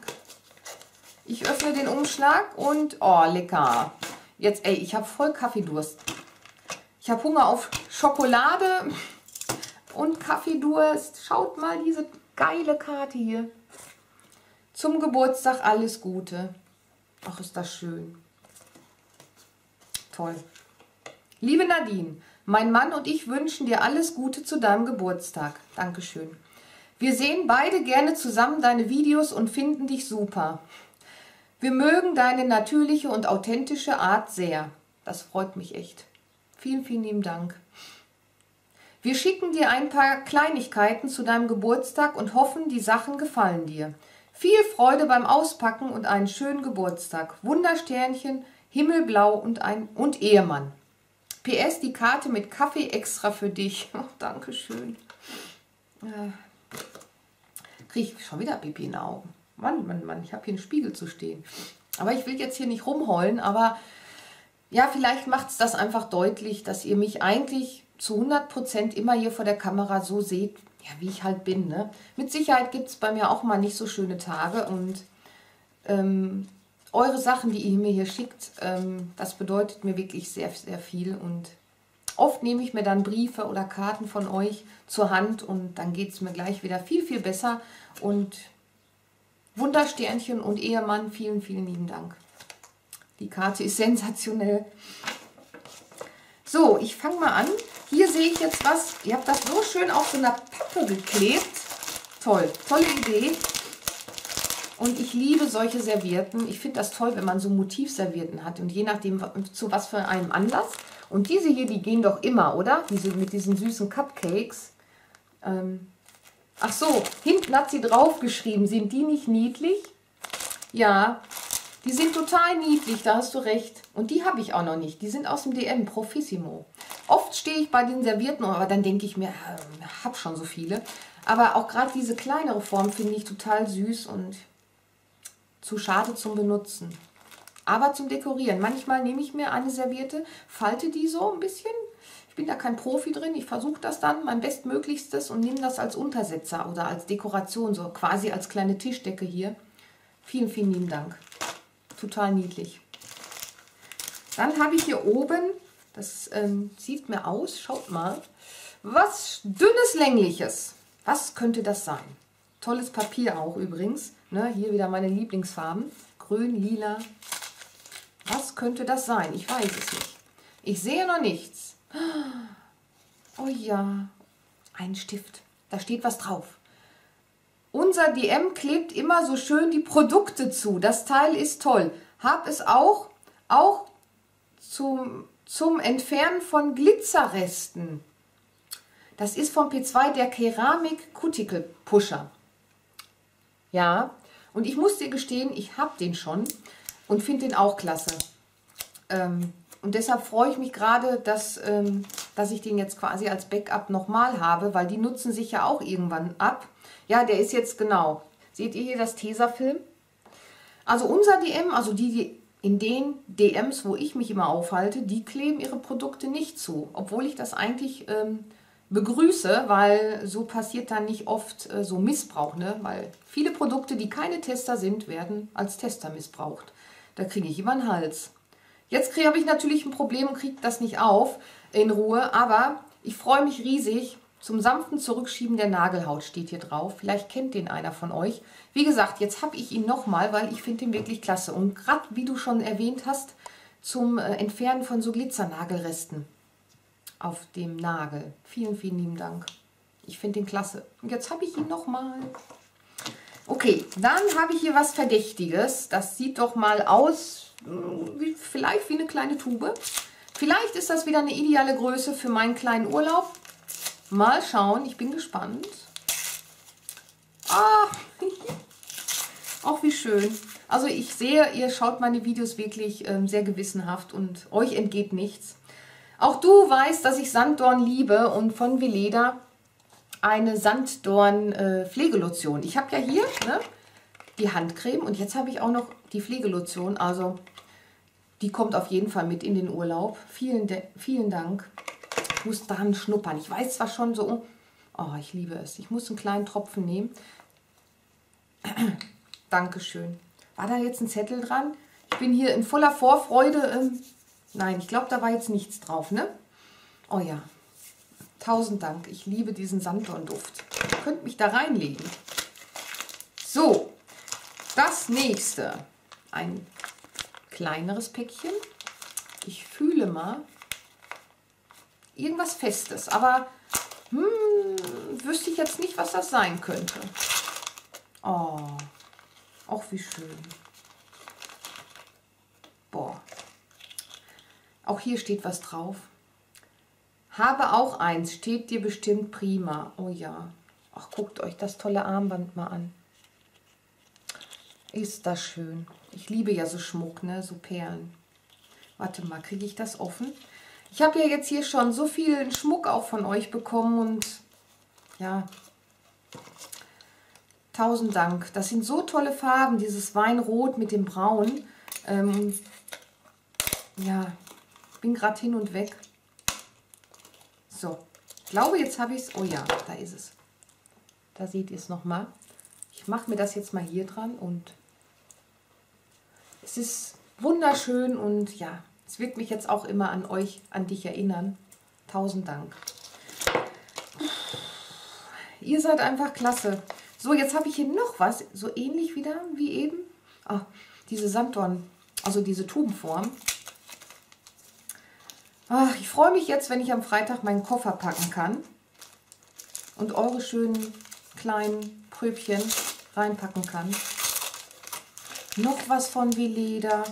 Ich öffne den Umschlag und... Oh, lecker. Jetzt, ey, ich habe voll Kaffeedurst. Ich habe Hunger auf Schokolade und Kaffeedurst. Schaut mal diese geile Karte hier. Zum Geburtstag alles Gute. Ach, ist das schön. Toll. Liebe Nadine, mein Mann und ich wünschen dir alles Gute zu deinem Geburtstag. Dankeschön. Wir sehen beide gerne zusammen deine Videos und finden dich super. Wir mögen deine natürliche und authentische Art sehr. Das freut mich echt. Vielen, vielen lieben Dank. Wir schicken dir ein paar Kleinigkeiten zu deinem Geburtstag und hoffen, die Sachen gefallen dir. Viel Freude beim Auspacken und einen schönen Geburtstag. Wundersternchen, Himmelblau und ein und Ehemann. P S, die Karte mit Kaffee extra für dich. Oh, Dankeschön. Äh, Kriege ich schon wieder Pipi in den Augen. Mann, Mann, Mann, ich habe hier einen Spiegel zu stehen. Aber ich will jetzt hier nicht rumheulen, aber ja, vielleicht macht es das einfach deutlich, dass ihr mich eigentlich zu hundert Prozent immer hier vor der Kamera so seht, ja, wie ich halt bin. Ne? Mit Sicherheit gibt es bei mir auch mal nicht so schöne Tage und ähm, eure Sachen, die ihr mir hier schickt, ähm, das bedeutet mir wirklich sehr, sehr viel. Und oft nehme ich mir dann Briefe oder Karten von euch zur Hand und dann geht es mir gleich wieder viel, viel besser. Und Wundersternchen und Ehemann, vielen, vielen lieben Dank. Die Karte ist sensationell. So, ich fange mal an. Hier sehe ich jetzt was. Ihr habt das so schön auf so einer Pappe geklebt. Toll, tolle Idee. Und ich liebe solche Servietten. Ich finde das toll, wenn man so Motivservietten hat. Und je nachdem, zu was für einem Anlass. Und diese hier, die gehen doch immer, oder? Diese mit diesen süßen Cupcakes. Ähm Ach so, hinten hat sie draufgeschrieben. Sind die nicht niedlich? Ja. Die sind total niedlich, da hast du recht. Und die habe ich auch noch nicht. Die sind aus dem D M, Profissimo. Oft stehe ich bei den Servietten, aber dann denke ich mir, ich habe schon so viele. Aber auch gerade diese kleinere Form finde ich total süß und zu schade zum Benutzen. Aber zum Dekorieren. Manchmal nehme ich mir eine Serviette, falte die so ein bisschen. Ich bin da kein Profi drin. Ich versuche das dann, mein Bestmöglichstes, und nehme das als Untersetzer oder als Dekoration, so quasi als kleine Tischdecke hier. Vielen, vielen lieben Dank. Total niedlich. Dann habe ich hier oben, das ähm, sieht mir aus, schaut mal, was dünnes, längliches. Was könnte das sein? Tolles Papier auch übrigens. Ne, hier wieder meine Lieblingsfarben. Grün, lila. Was könnte das sein? Ich weiß es nicht. Ich sehe noch nichts. Oh ja, ein Stift. Da steht was drauf. Unser D M klebt immer so schön die Produkte zu. Das Teil ist toll. Hab es auch, auch zum, zum Entfernen von Glitzerresten. Das ist vom P zwei der Keramik Cuticle Pusher. Ja, und ich muss dir gestehen, ich habe den schon und finde den auch klasse. Ähm, und deshalb freue ich mich gerade, dass, ähm, dass ich den jetzt quasi als Backup nochmal habe, weil die nutzen sich ja auch irgendwann ab. Ja, der ist jetzt genau. Seht ihr hier das Tesafilm? Also unser D M, also die, die in den D Ms, wo ich mich immer aufhalte, die kleben ihre Produkte nicht zu. Obwohl ich das eigentlich ähm, begrüße, weil so passiert dann nicht oft äh, so Missbrauch. Ne? Weil viele Produkte, die keine Tester sind, werden als Tester missbraucht. Da kriege ich immer einen Hals. Jetzt habe ich natürlich ein Problem und kriege das nicht auf in Ruhe. Aber ich freue mich riesig, Zum sanften Zurückschieben der Nagelhaut steht hier drauf. Vielleicht kennt den einer von euch. Wie gesagt, jetzt habe ich ihn nochmal, weil ich finde ihn wirklich klasse. Und gerade, wie du schon erwähnt hast, zum Entfernen von so Glitzernagelresten auf dem Nagel. Vielen, vielen lieben Dank. Ich finde den klasse. Und jetzt habe ich ihn nochmal. Okay, dann habe ich hier was Verdächtiges. Das sieht doch mal aus, wie, vielleicht wie eine kleine Tube. Vielleicht ist das wieder eine ideale Größe für meinen kleinen Urlaub. Mal schauen, ich bin gespannt. Ah, auch wie schön. Also ich sehe, ihr schaut meine Videos wirklich ähm, sehr gewissenhaft und euch entgeht nichts. Auch du weißt, dass ich Sanddorn liebe und von Weleda eine Sanddorn-Pflegelotion. Äh, ich habe ja hier, ne, die Handcreme und jetzt habe ich auch noch die Pflegelotion. Also die kommt auf jeden Fall mit in den Urlaub. Vielen, vielen Dank. Ich muss daran schnuppern. Ich weiß zwar schon so, oh, ich liebe es. Ich muss einen kleinen Tropfen nehmen. Dankeschön. War da jetzt ein Zettel dran? Ich bin hier in voller Vorfreude. Ähm, nein, ich glaube, da war jetzt nichts drauf, ne? Oh ja. Tausend Dank. Ich liebe diesen Sanddornduft. Ihr könnt mich da reinlegen. So, das nächste. Ein kleineres Päckchen. Ich fühle mal. Irgendwas Festes, aber hmm, wüsste ich jetzt nicht, was das sein könnte. Oh, auch wie schön. Boah. Auch hier steht was drauf. Habe auch eins, steht dir bestimmt prima. Oh ja. Ach, guckt euch das tolle Armband mal an. Ist das schön. Ich liebe ja so Schmuck, ne? So Perlen. Warte mal, kriege ich das offen? Ich habe ja jetzt hier schon so viel Schmuck auch von euch bekommen und ja, tausend Dank. Das sind so tolle Farben, dieses Weinrot mit dem Braun. Ähm, ja, bin gerade hin und weg. So, ich glaube, jetzt habe ich es. Oh ja, da ist es. Da seht ihr es nochmal. Ich mache mir das jetzt mal hier dran und es ist wunderschön und ja. Es wird mich jetzt auch immer an euch, an dich erinnern. Tausend Dank. Ihr seid einfach klasse. So, jetzt habe ich hier noch was, so ähnlich wieder wie eben. Ah, diese Sanddorn, also diese Tubenform. Ach, ich freue mich jetzt, wenn ich am Freitag meinen Koffer packen kann und eure schönen kleinen Pröbchen reinpacken kann. Noch was von Weleda.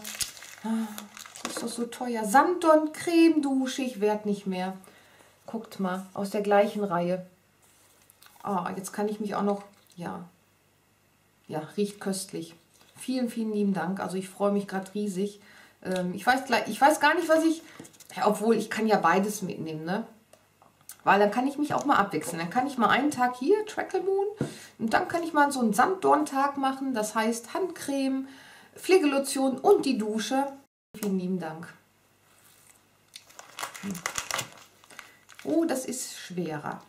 Ah. Ist doch so teuer. Sanddorn Creme Dusche, ich werde nicht mehr. Guckt mal, aus der gleichen Reihe. Ah, jetzt kann ich mich auch noch, ja, ja, riecht köstlich. Vielen, vielen lieben Dank. Also ich freue mich gerade riesig. Ähm, ich weiß gleich, ich weiß gar nicht, was ich, ja, obwohl ich kann ja beides mitnehmen, ne? Weil dann kann ich mich auch mal abwechseln. Dann kann ich mal einen Tag hier, Treaclemoon, und dann kann ich mal so einen Sanddorn-Tag machen. Das heißt Handcreme, Pflegelotion und die Dusche. Vielen lieben Dank. Oh, das ist schwerer.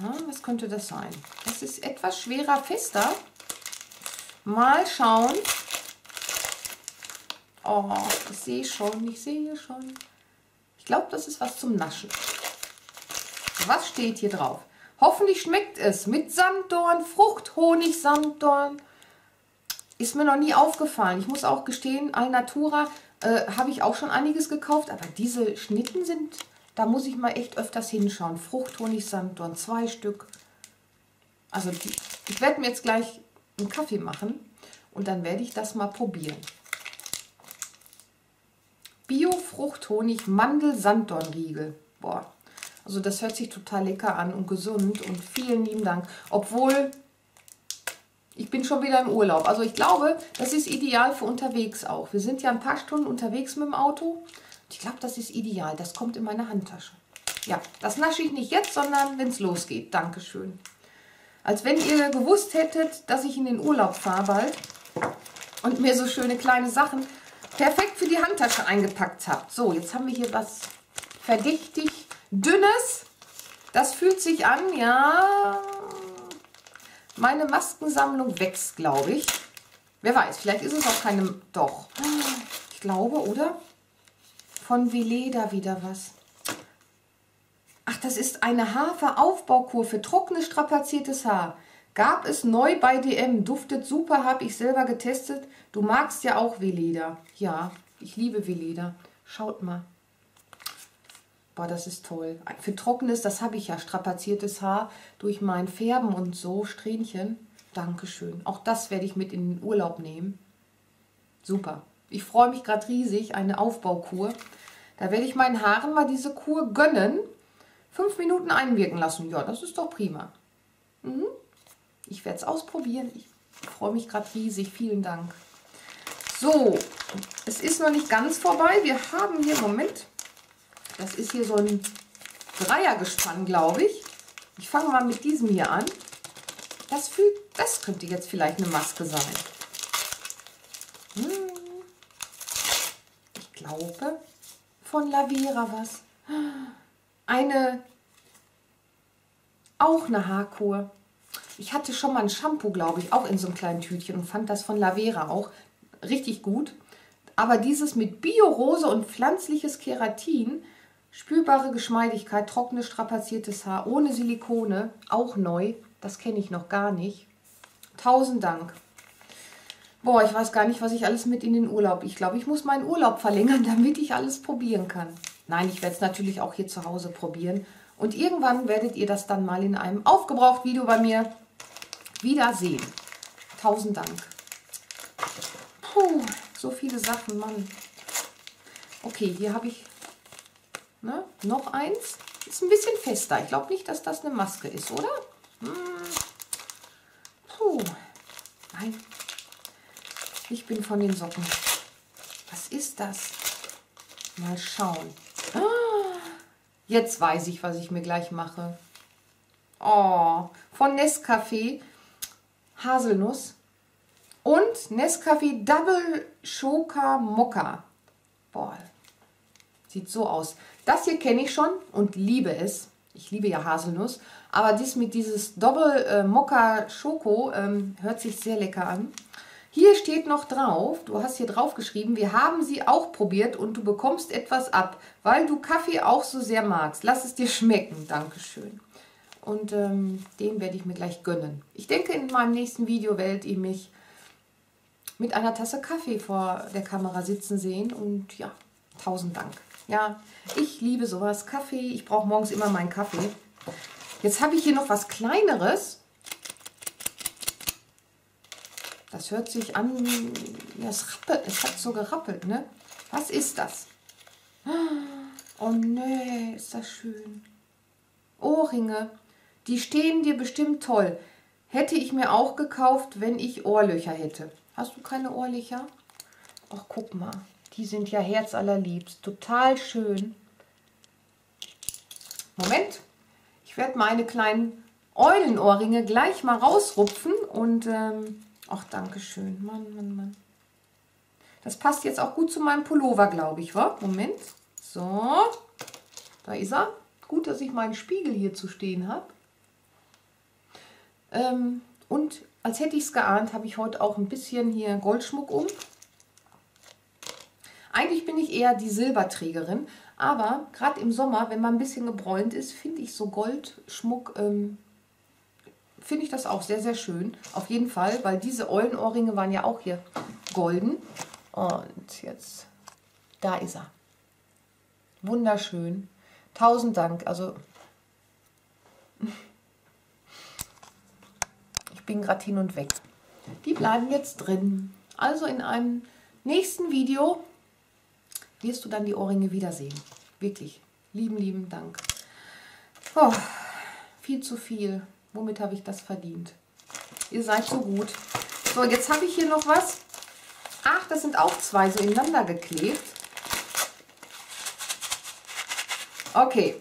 Ja, was könnte das sein? Das ist etwas schwerer, fester. Mal schauen. Oh, ich sehe schon, ich sehe schon. Ich glaube, das ist was zum Naschen. Was steht hier drauf? Hoffentlich schmeckt es mit Sanddorn, Frucht, Honig, Sanddorn. Ist mir noch nie aufgefallen. Ich muss auch gestehen, Alnatura äh, habe ich auch schon einiges gekauft, aber diese Schnitten sind, da muss ich mal echt öfters hinschauen. Fruchthonig, Sanddorn, zwei Stück. Also die, ich werde mir jetzt gleich einen Kaffee machen und dann werde ich das mal probieren. Bio-Fruchthonig, Mandel-Sanddornriegel. Boah, also das hört sich total lecker an und gesund und vielen lieben Dank. Obwohl... Ich bin schon wieder im Urlaub. Also ich glaube, das ist ideal für unterwegs auch. Wir sind ja ein paar Stunden unterwegs mit dem Auto. Ich glaube, das ist ideal. Das kommt in meine Handtasche. Ja, das nasche ich nicht jetzt, sondern wenn es losgeht. Dankeschön. Als wenn ihr gewusst hättet, dass ich in den Urlaub fahre bald und mir so schöne kleine Sachen perfekt für die Handtasche eingepackt habt. So, jetzt haben wir hier was verdächtig Dünnes. Das fühlt sich an, ja... Meine Maskensammlung wächst, glaube ich. Wer weiß, vielleicht ist es auch keine... Doch, ich glaube, oder? Von Weleda wieder was. Ach, das ist eine Hafer-Aufbaukur für trockenes, strapaziertes Haar. Gab es neu bei D M. Duftet super, habe ich selber getestet. Du magst ja auch Weleda. Ja, ich liebe Weleda. Schaut mal. Boah, das ist toll. Für trockenes, das habe ich ja, strapaziertes Haar durch mein Färben und so, Strähnchen. Dankeschön. Auch das werde ich mit in den Urlaub nehmen. Super. Ich freue mich gerade riesig, eine Aufbaukur. Da werde ich meinen Haaren mal diese Kur gönnen. Fünf Minuten einwirken lassen. Ja, das ist doch prima. Mhm. Ich werde es ausprobieren. Ich freue mich gerade riesig. Vielen Dank. So, es ist noch nicht ganz vorbei. Wir haben hier, Moment, das ist hier so ein Dreiergespann, glaube ich. Ich fange mal mit diesem hier an. Das, fühlt, das könnte jetzt vielleicht eine Maske sein. Hm. Ich glaube, von Lavera was. Eine, auch eine Haarkur. Ich hatte schon mal ein Shampoo, glaube ich, auch in so einem kleinen Tütchen und fand das von Lavera auch richtig gut. Aber dieses mit Bio-Rose und pflanzliches Keratin, spürbare Geschmeidigkeit, trockenes, strapaziertes Haar, ohne Silikone, auch neu. Das kenne ich noch gar nicht. Tausend Dank. Boah, ich weiß gar nicht, was ich alles mit in den Urlaub... Ich glaube, ich muss meinen Urlaub verlängern, damit ich alles probieren kann. Nein, ich werde es natürlich auch hier zu Hause probieren. Und irgendwann werdet ihr das dann mal in einem Aufgebraucht-Video bei mir wiedersehen. Tausend Dank. Puh, so viele Sachen, Mann. Okay, hier habe ich ne, noch eins. Ist ein bisschen fester. Ich glaube nicht, dass das eine Maske ist, oder? Hm. Puh. Nein. Ich bin von den Socken. Was ist das? Mal schauen. Ah, jetzt weiß ich, was ich mir gleich mache. Oh, von Nescafé Haselnuss und Nescafé Double Schoka Mokka. Boah, sieht so aus. Das hier kenne ich schon und liebe es. Ich liebe ja Haselnuss, aber dies mit dieses Double äh, Mokka Schoko ähm, hört sich sehr lecker an. Hier steht noch drauf, du hast hier drauf geschrieben, wir haben sie auch probiert und du bekommst etwas ab, weil du Kaffee auch so sehr magst. Lass es dir schmecken. Dankeschön. Und ähm, den werde ich mir gleich gönnen. Ich denke, in meinem nächsten Video werdet ihr mich mit einer Tasse Kaffee vor der Kamera sitzen sehen. Und ja, tausend Dank. Ja, ich liebe sowas. Kaffee, ich brauche morgens immer meinen Kaffee. Jetzt habe ich hier noch was Kleineres. Das hört sich an, ja, es rappelt, es hat so gerappelt, ne? Was ist das? Oh nee, ist das schön. Ohrringe, die stehen dir bestimmt toll. Hätte ich mir auch gekauft, wenn ich Ohrlöcher hätte. Hast du keine Ohrlöcher? Ach, guck mal, die sind ja herzallerliebst, total schön. Moment, ich werde meine kleinen Eulenohrringe gleich mal rausrupfen und... Ähm, ach, danke schön. Mann, Mann, Mann. Das passt jetzt auch gut zu meinem Pullover, glaube ich, wa? Moment. So. Da ist er. Gut, dass ich meinen Spiegel hier zu stehen habe. Ähm, und als hätte ich es geahnt, habe ich heute auch ein bisschen hier Goldschmuck um. Eigentlich bin ich eher die Silberträgerin. Aber gerade im Sommer, wenn man ein bisschen gebräunt ist, finde ich so Goldschmuck... Ähm, finde ich das auch sehr, sehr schön. Auf jeden Fall, weil diese Eulenohrringe waren ja auch hier golden. Und jetzt, da ist er. Wunderschön. Tausend Dank. Also, ich bin gerade hin und weg. Die bleiben jetzt drin. Also in einem nächsten Video wirst du dann die Ohrringe wiedersehen. Wirklich. Lieben, lieben Dank. Oh, viel zu viel. Womit habe ich das verdient? Ihr seid so gut. So, jetzt habe ich hier noch was. Ach, das sind auch zwei so ineinander geklebt. Okay.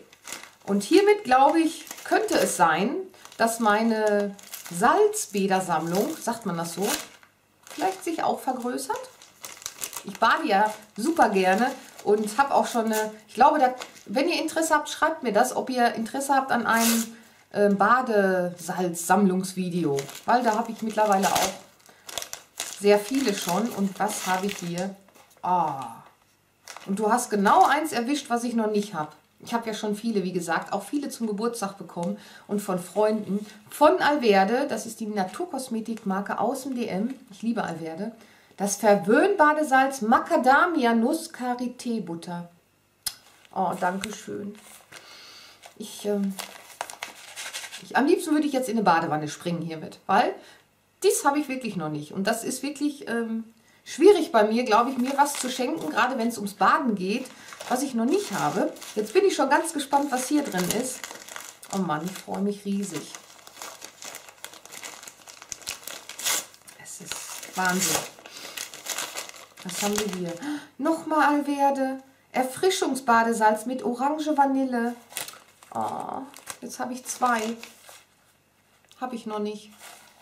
Und hiermit, glaube ich, könnte es sein, dass meine Salzbädersammlung, sagt man das so, vielleicht sich auch vergrößert. Ich bade ja super gerne und habe auch schon eine... Ich glaube, da, wenn ihr Interesse habt, schreibt mir das, ob ihr Interesse habt an einem... Badesalz-Sammlungsvideo, weil da habe ich mittlerweile auch sehr viele schon. Und was habe ich hier? Ah, und du hast genau eins erwischt, was ich noch nicht habe. Ich habe ja schon viele, wie gesagt, auch viele zum Geburtstag bekommen und von Freunden. Von Alverde, das ist die Naturkosmetikmarke aus dem D M. Ich liebe Alverde. Das Verwöhnbadesalz Macadamia-Nuss Karité-Butter. Oh, danke schön. Ich, ähm, ich, am liebsten würde ich jetzt in eine Badewanne springen hiermit, weil dies habe ich wirklich noch nicht. Und das ist wirklich ähm, schwierig bei mir, glaube ich, mir was zu schenken, gerade wenn es ums Baden geht, was ich noch nicht habe. Jetzt bin ich schon ganz gespannt, was hier drin ist. Oh Mann, ich freue mich riesig. Es ist Wahnsinn. Was haben wir hier? Nochmal Alverde. Erfrischungsbadesalz mit Orange Vanille. Oh, jetzt habe ich zwei. Habe ich noch nicht.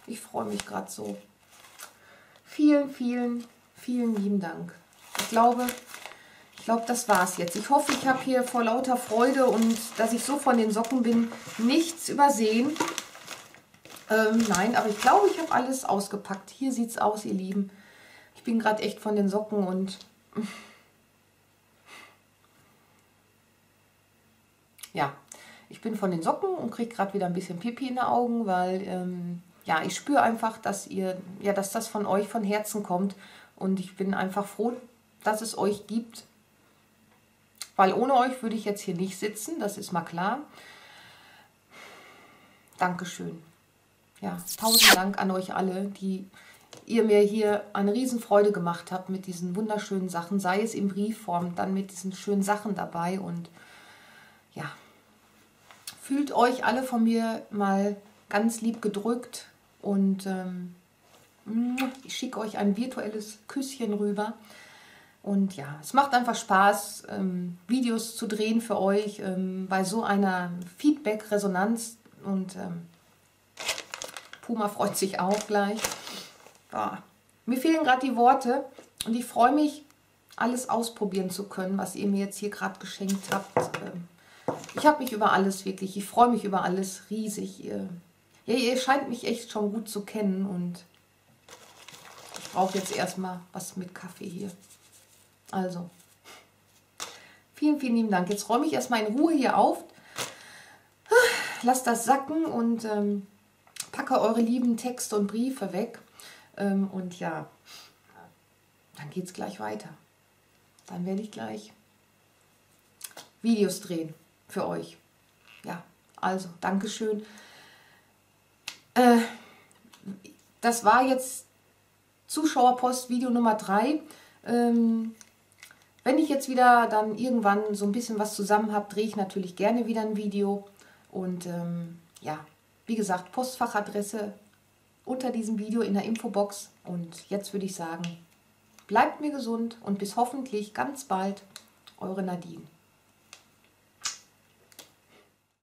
Ich freue mich gerade so. Vielen, vielen, vielen lieben Dank. Ich glaube, ich glaube, das war's jetzt. Ich hoffe, ich habe hier vor lauter Freude und dass ich so von den Socken bin, nichts übersehen. Ähm, nein, aber ich glaube, ich habe alles ausgepackt. Hier sieht es aus, ihr Lieben. Ich bin gerade echt von den Socken und ja, ich bin von den Socken und kriege gerade wieder ein bisschen Pipi in den Augen, weil ähm, ja, ich spüre einfach, dass ihr, ja, dass das von euch von Herzen kommt und ich bin einfach froh, dass es euch gibt, weil ohne euch würde ich jetzt hier nicht sitzen, das ist mal klar. Dankeschön. Ja, tausend Dank an euch alle, die ihr mir hier eine Riesenfreude gemacht habt mit diesen wunderschönen Sachen, sei es in Briefform, dann mit diesen schönen Sachen dabei und ja, fühlt euch alle von mir mal ganz lieb gedrückt und ähm, ich schicke euch ein virtuelles Küsschen rüber. Und ja, es macht einfach Spaß, ähm, Videos zu drehen für euch ähm, bei so einer Feedback-Resonanz. Und ähm, Puma freut sich auch gleich. Ah, mir fehlen gerade die Worte und ich freue mich, alles ausprobieren zu können, was ihr mir jetzt hier gerade geschenkt habt. Ähm, ich habe mich über alles wirklich, ich freue mich über alles riesig. Ihr, ja, ihr scheint mich echt schon gut zu kennen und ich brauche jetzt erstmal was mit Kaffee hier. Also, vielen, vielen lieben Dank. Jetzt räume ich erstmal in Ruhe hier auf. Lass das sacken und ähm, packe eure lieben Texte und Briefe weg. Ähm, und ja, dann geht es gleich weiter. Dann werde ich gleich Videos drehen für euch. Ja, also, Dankeschön. Äh, das war jetzt Zuschauerpost Video Nummer drei. Ähm, wenn ich jetzt wieder dann irgendwann so ein bisschen was zusammen habe, drehe ich natürlich gerne wieder ein Video. Und ähm, ja, wie gesagt, Postfachadresse unter diesem Video in der Infobox. Und jetzt würde ich sagen, bleibt mir gesund und bis hoffentlich ganz bald, eure Nadine.